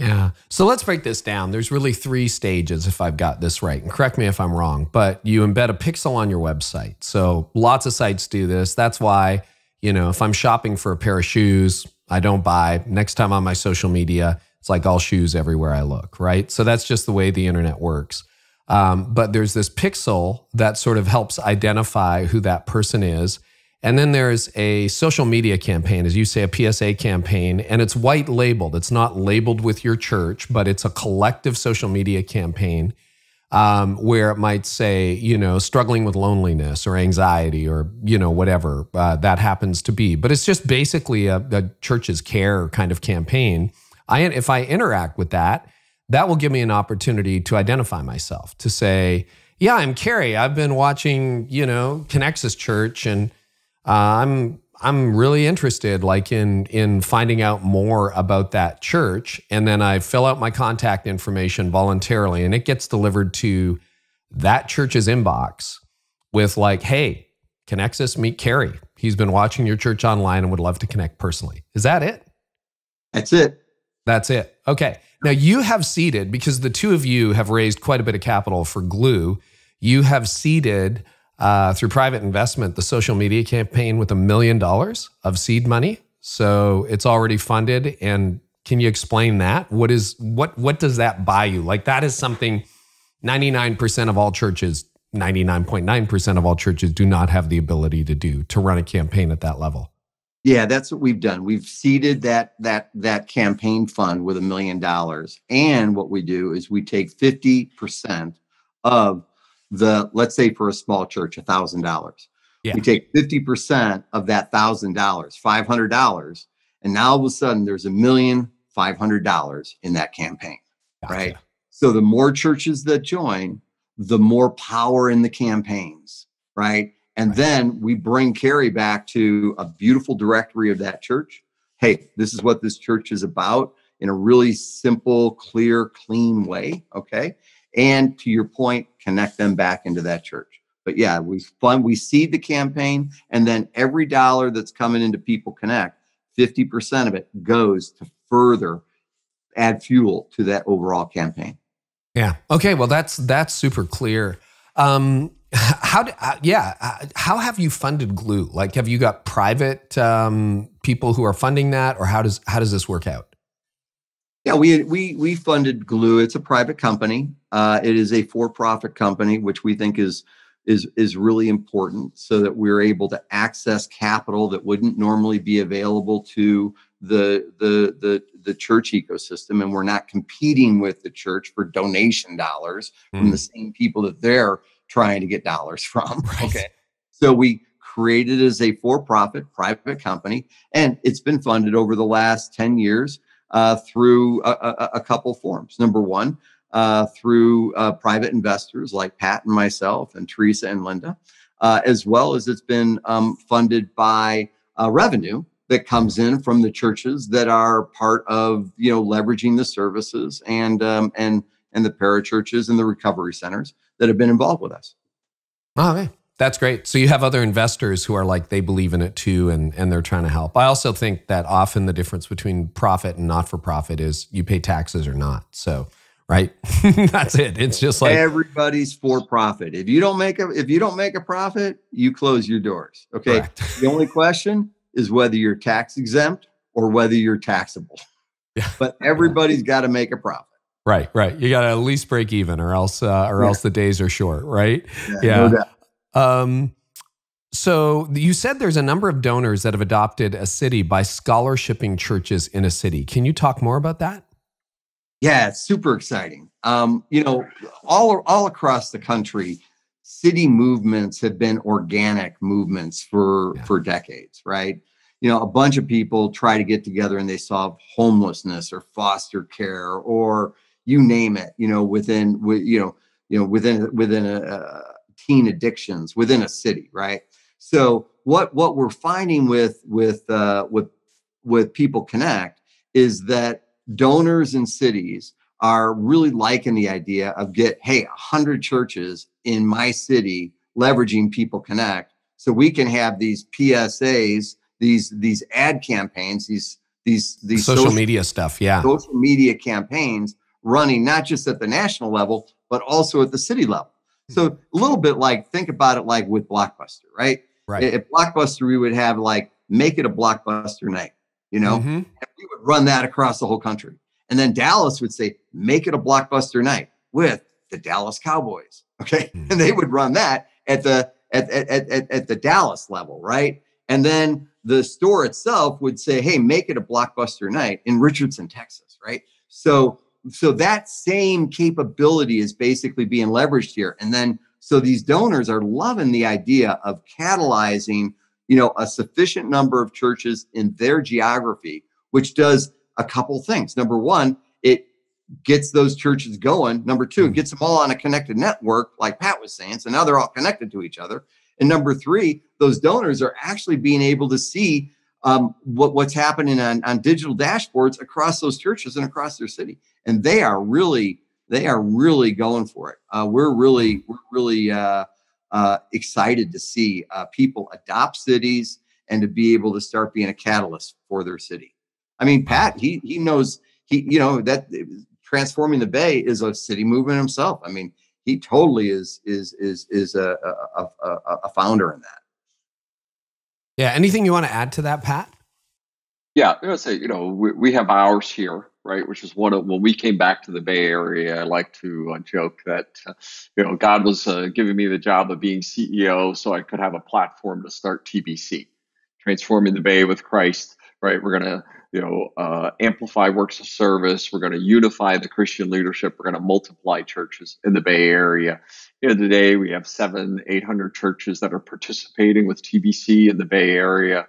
Yeah. So let's break this down. There's really three stages, if I've got this right, and correct me if I'm wrong, but you embed a pixel on your website. So lots of sites do this. That's why, you know, if I'm shopping for a pair of shoes, I don't buy. Next time on my social media, it's like all shoes everywhere I look, right? So that's just the way the internet works. But there's this pixel that sort of helps identify who that person is. And then there's a social media campaign, as you say, a PSA campaign, and it's white labeled. It's not labeled with your church, but it's a collective social media campaign where it might say, you know, struggling with loneliness or anxiety or, you know, whatever that happens to be. But it's just basically a church's care kind of campaign. If I interact with that, that will give me an opportunity to identify myself, to say, yeah, I'm Carey. I've been watching, you know, Connexus Church, and I'm really interested, like in finding out more about that church. And then I fill out my contact information voluntarily, and it gets delivered to that church's inbox with like, hey, Connexus, meet Carey. He's been watching your church online and would love to connect personally. Is that it? That's it. That's it. Okay. Now you have seeded, because the two of you have raised quite a bit of capital for Gloo, you have seeded through private investment the social media campaign with $1 million of seed money. So it's already funded. And can you explain that? What does that buy you? Like, that is something 99% of all churches, 99.9% of all churches do not have the ability to do, to run a campaign at that level. Yeah, that's what we've done. We've seeded that campaign fund with $1 million. And what we do is we take 50% of the, let's say for a small church, $1,000. Yeah. We take 50% of that $1,000, $500. And now all of a sudden there's $1,500,000 in that campaign, right? Yeah. So the more churches that join, the more power in the campaigns, right? And then we bring Carey back to a beautiful directory of that church. Hey, this is what this church is about, in a really simple, clear, clean way, okay? And to your point, connect them back into that church. But yeah, we seed the campaign, and then every dollar that's coming into People Connect, 50% of it goes to further add fuel to that overall campaign. Yeah, okay, well, that's super clear. How have you funded Gloo? Like, have you got private people who are funding that, or how does this work out? Yeah, we funded Gloo. It's a private company. It is a for-profit company, which we think is really important, so that we're able to access capital that wouldn't normally be available to the church ecosystem, and we're not competing with the church for donation dollars from the same people that they're trying to get dollars from. Right. Okay. So we created as a for-profit private company, and it's been funded over the last 10 years through a couple forms. Number one, through private investors like Pat and myself and Teresa and Linda, as well as it's been funded by revenue that comes in from the churches that are part of, you know, leveraging the services and the parachurches and the recovery centers that have been involved with us. Oh, man. That's great. So you have other investors who are like, they believe in it too, and they're trying to help. I also think that often the difference between profit and not-for-profit is you pay taxes or not. So, right? That's it. It's just like everybody's for profit. If you don't make a profit, you close your doors. Okay. Correct. The only question is whether you're tax exempt or whether you're taxable. Yeah. But everybody's got to make a profit. Right. Right. You got to at least break even, or else the days are short. Right. Yeah. No doubt. So you said there's a number of donors that have adopted a city by scholarshiping churches in a city. Can you talk more about that? Yeah, it's super exciting. You know, all across the country, city movements have been organic movements for decades, right? You know, a bunch of people try to get together and they solve homelessness or foster care or you name it, you know, within a teen addictions within a city, right? So what we're finding with People Connect is that donors in cities are really liking the idea of 100 churches in my city leveraging People Connect, so we can have these PSAs, these ad campaigns, these social media stuff, social media campaigns running not just at the national level but also at the city level. So a little bit like, think about it like with Blockbuster, right? Right. At Blockbuster, we would have like, make it a Blockbuster night, you know? Mm-hmm. And we would run that across the whole country. And then Dallas would say, make it a Blockbuster night with the Dallas Cowboys, okay? Mm-hmm. And they would run that at the Dallas level, right? And then the store itself would say, hey, make it a Blockbuster night in Richardson, Texas, right? So that same capability is basically being leveraged here. And then, so these donors are loving the idea of catalyzing, you know, a sufficient number of churches in their geography, which does a couple things. Number one, it gets those churches going. Number two, it gets them all on a connected network, like Pat was saying. So now they're all connected to each other. And number three, those donors are actually being able to see what's happening on digital dashboards across those churches and across their city. And they are really going for it. We're really excited to see people adopt cities and to be able to start being a catalyst for their city. I mean, Pat, he knows that Transforming the Bay is a city movement himself. I mean, he totally is a founder in that. Yeah. Anything you want to add to that, Pat? Yeah, I would say, you know, we have ours here, right? Which is when we came back to the Bay Area, I like to joke that, you know, God was giving me the job of being CEO so I could have a platform to start TBC, Transforming the Bay with Christ, right? We're going to, you know, amplify works of service. We're going to unify the Christian leadership. We're going to multiply churches in the Bay Area. You know, today we have 800 churches that are participating with TBC in the Bay Area.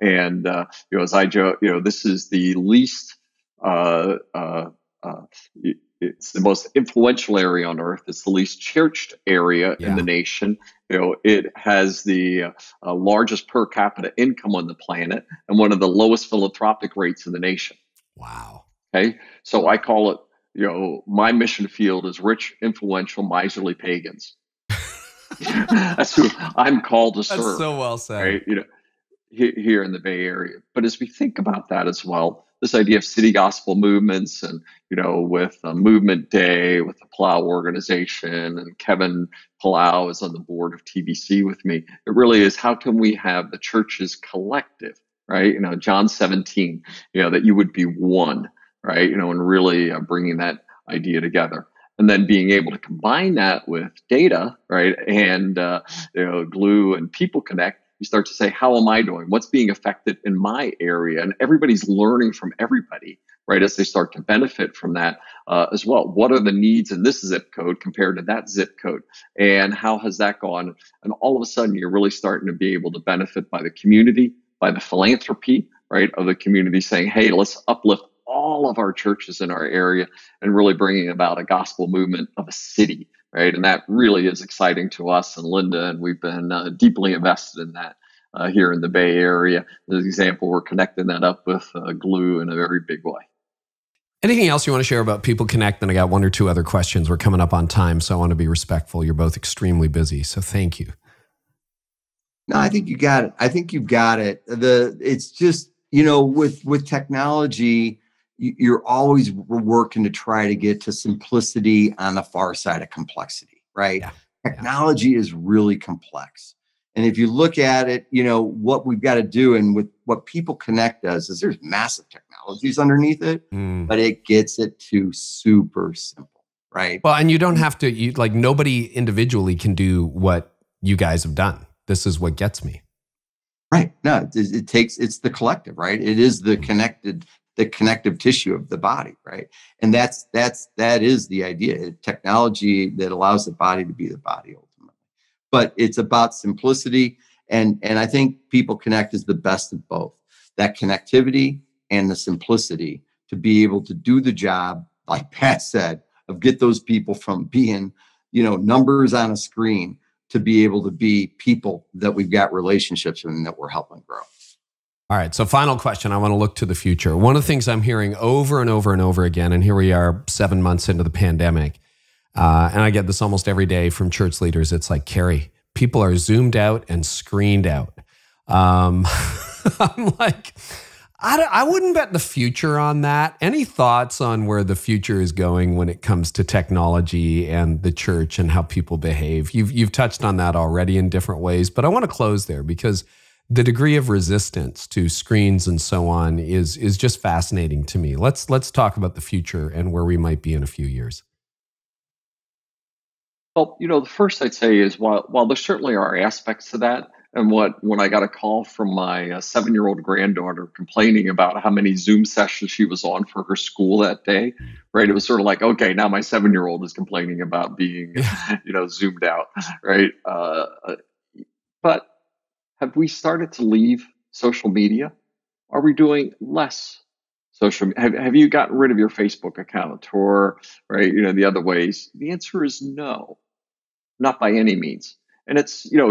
And, you know, as I joke, you know, this is the least, it's the most influential area on earth. It's the least churched area in the nation. You know, it has the largest per capita income on the planet and one of the lowest philanthropic rates in the nation. Wow. Okay. So I call it, you know, my mission field is rich, influential, miserly pagans. That's who I'm called to serve. That's so well said. Right? You know, here in the Bay Area. But as we think about that as well, this idea of city gospel movements and, you know, with Movement Day, with the Palau organization, and Kevin Palau is on the board of TBC with me. It really is, how can we have the churches collective, right? You know, John 17, you know, that you would be one, right? You know, and really bringing that idea together. And then being able to combine that with data, right? And, you know, Gloo and People Connect. You start to say, how am I doing? What's being affected in my area? And everybody's learning from everybody, right? As they start to benefit from that as well. What are the needs in this zip code compared to that zip code? And how has that gone? And all of a sudden, you're really starting to be able to benefit by the community, by the philanthropy, right, of the community saying, hey, let's uplift all of our churches in our area and really bringing about a gospel movement of a city. Right. And that really is exciting to us and Linda, and we've been deeply invested in that here in the Bay Area. As an example, we're connecting that up with Gloo in a very big way. Anything else you want to share about People Connect? Then I got one or two other questions. We're coming up on time, so I want to be respectful. You're both extremely busy, so thank you. No, I think you got it. I think you've got it. It's just, you know, with technology, you're always working to try to get to simplicity on the far side of complexity, right? Yeah. Technology is really complex. And if you look at it, you know, what we've got to do and with what People Connect does is there's massive technologies underneath it, but it gets it to super simple, right? Well, and you don't have to, like nobody individually can do what you guys have done. This is what gets me. Right. No, it's the collective, right? It is the connective tissue of the body, right? And that is the idea. Technology that allows the body to be the body ultimately. But it's about simplicity. And I think People Connect is the best of both. That connectivity and the simplicity to be able to do the job, like Pat said, of get those people from being, you know, numbers on a screen to be able to be people that we've got relationships with and that we're helping grow. All right, so final question. I want to look to the future. One of the things I'm hearing over and over and over again, and here we are 7 months into the pandemic, and I get this almost every day from church leaders. It's like, Carey, people are zoomed out and screened out. I'm like, I wouldn't bet the future on that. Any thoughts on where the future is going when it comes to technology and the church and how people behave? You've touched on that already in different ways, but I want to close there because the degree of resistance to screens and so on is just fascinating to me. Let's talk about the future and where we might be in a few years. Well, you know, the first I'd say is while there certainly are aspects to that, and when I got a call from my seven-year-old granddaughter complaining about how many Zoom sessions she was on for her school that day, right? It was sort of like, okay, now my seven-year-old is complaining about being, you know, zoomed out, right? But have we started to leave social media? Are we doing less social media? Have you gotten rid of your Facebook account or, right, you know, the other ways? The answer is no, not by any means. And it's, you know,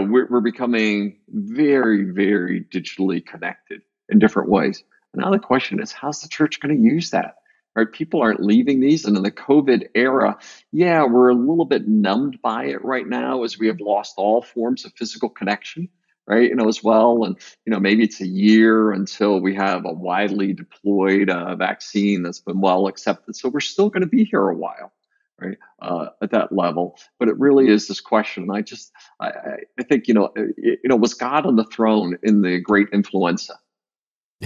we're becoming very, very digitally connected in different ways. And now the question is, how's the church going to use that? Right? People aren't leaving these. And in the COVID era, yeah, we're a little bit numbed by it right now as we have lost all forms of physical connection, right? You know, as well. And, you know, maybe it's a year until we have a widely deployed vaccine that's been well accepted. So we're still going to be here a while, right? At that level. But it really is this question. And I think, you know, was God on the throne in the great influenza?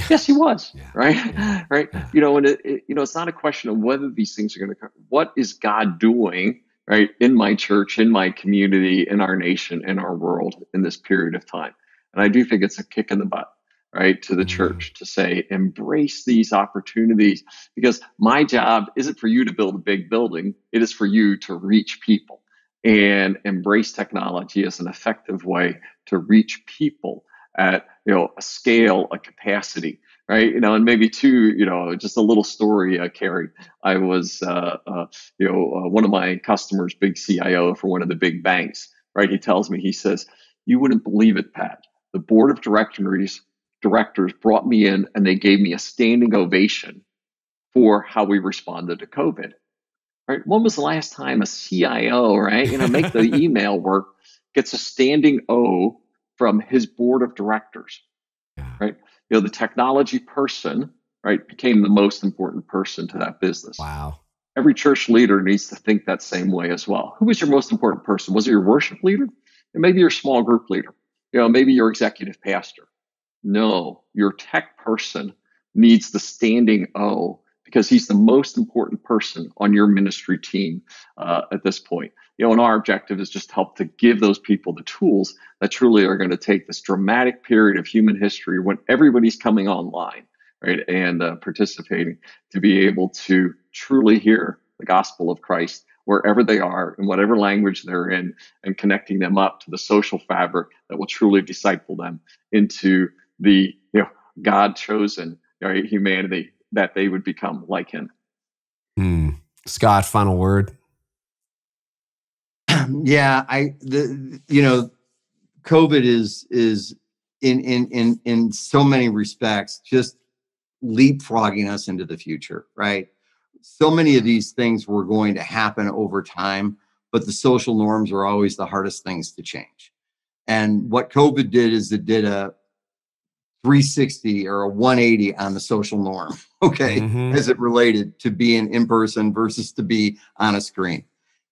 Yes, he was, right? Yeah. Right. Yeah. You know, and it's not a question of whether these things are going to come. What is God doing, right, in my church, in my community, in our nation, in our world, in this period of time? And I do think it's a kick in the butt, right, to the church to say, embrace these opportunities, because my job isn't for you to build a big building. It is for you to reach people and embrace technology as an effective way to reach people at, you know, a scale, a capacity, right? You know, and maybe too, you know, just a little story, Carey. I was, one of my customers, big CIO for one of the big banks, right? He tells me, he says, you wouldn't believe it, Pat. The board of directors brought me in and they gave me a standing ovation for how we responded to COVID, right? When was the last time a CIO, right? You know, make the email work, gets a standing O from his board of directors, right? You know, the technology person, right, became the most important person to that business. Wow. Every church leader needs to think that same way as well. Who was your most important person? Was it your worship leader? And maybe your small group leader, you know, maybe your executive pastor. No, your tech person needs the standing O because he's the most important person on your ministry team at this point. You know, and our objective is just to help to give those people the tools that truly are going to take this dramatic period of human history when everybody's coming online, right, and participating to be able to truly hear the gospel of Christ wherever they are in whatever language they're in, and connecting them up to the social fabric that will truly disciple them into the, you know, God-chosen, right, humanity that they would become like him. Scott, final word. Yeah, you know, COVID is in so many respects just leapfrogging us into the future, right? So many of these things were going to happen over time, but the social norms are always the hardest things to change. And what COVID did is it did a 360 or a 180 on the social norm, okay, as it related to being in person versus to be on a screen.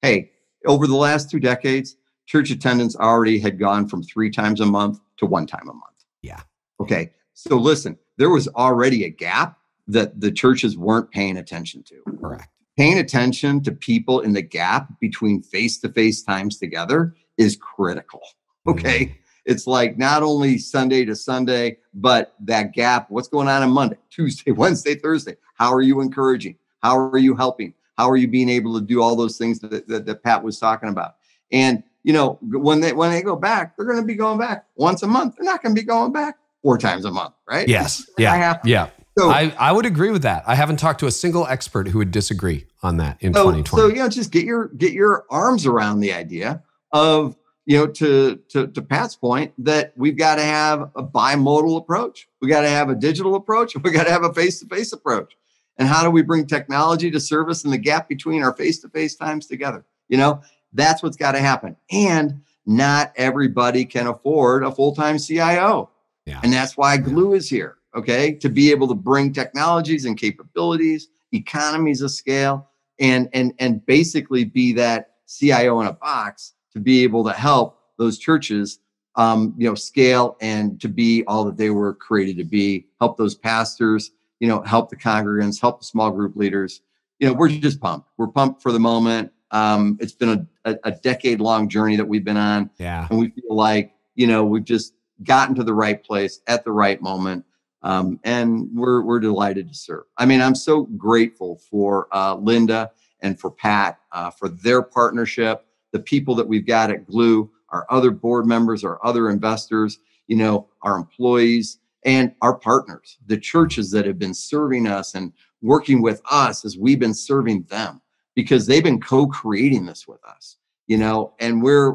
Hey, over the last 2 decades, church attendance already had gone from 3 times a month to 1 time a month. Yeah. Okay. So listen, there was already a gap that the churches weren't paying attention to. Correct. Paying attention to people in the gap between face-to-face times together is critical. Okay. It's like not only Sunday to Sunday, but that gap, what's going on Monday, Tuesday, Wednesday, Thursday? How are you encouraging? How are you helping? How are you being able to do all those things that Pat was talking about? And, you know, when they go back, they're going to be going back once a month. They're not going to be going back 4 times a month, right? Yes. Yeah. So I would agree with that. I haven't talked to a single expert who would disagree on that in 2020. So, you know, just get your arms around the idea of, you know, to Pat's point, that we've got to have a bimodal approach. We got to have a digital approach. We got to have a face-to-face approach. And how do we bring technology to service in the gap between our face-to-face times together? You know, that's what's got to happen. And not everybody can afford a full-time CIO. Yeah. And that's why Gloo is here. Okay, to be able to bring technologies and capabilities, economies of scale, and basically be that CIO in a box to be able to help those churches, you know, scale and to be all that they were created to be. Help those pastors, you know, help the congregants, help the small group leaders. You know, we're just pumped. We're pumped for the moment. It's been a decade-long journey that we've been on, and we feel like, you know, we've just gotten to the right place at the right moment. And we're delighted to serve. I mean, I'm so grateful for Linda and for Pat for their partnership, the people that we've got at Gloo, our other board members, our other investors, you know, our employees and our partners, the churches that have been serving us and working with us as we've been serving them, because they've been co-creating this with us, you know, and we're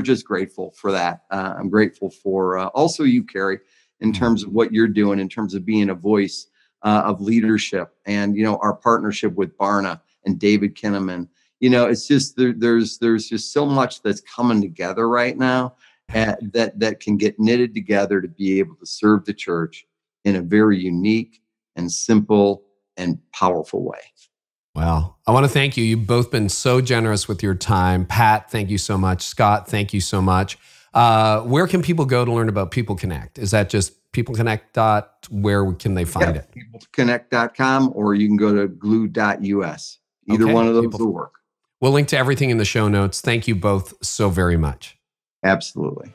just grateful for that. I'm grateful for also you, Carey, in terms of what you're doing, in terms of being a voice of leadership, and, you know, our partnership with Barna and David Kinnaman. You know, it's just there's just so much that's coming together right now that can get knitted together to be able to serve the church in a very unique and simple and powerful way. Wow. I want to thank you. You've both been so generous with your time. Pat, thank you so much. Scott, thank you so much. Where can people go to learn about People Connect? Is that just peopleconnect? Where can they find it? Peopleconnect.com, or you can go to gloo.us. Either one of those will work. We'll link to everything in the show notes. Thank you both so very much. Absolutely.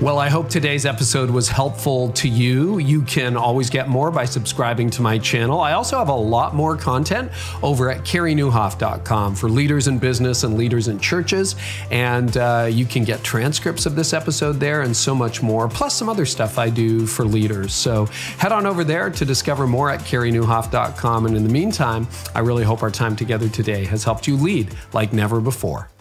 Well, I hope today's episode was helpful to you. You can always get more by subscribing to my channel. I also have a lot more content over at CareyNiewhof.com for leaders in business and leaders in churches. And you can get transcripts of this episode there and so much more, plus some other stuff I do for leaders. So head on over there to discover more at CareyNiewhof.com. And in the meantime, I really hope our time together today has helped you lead like never before.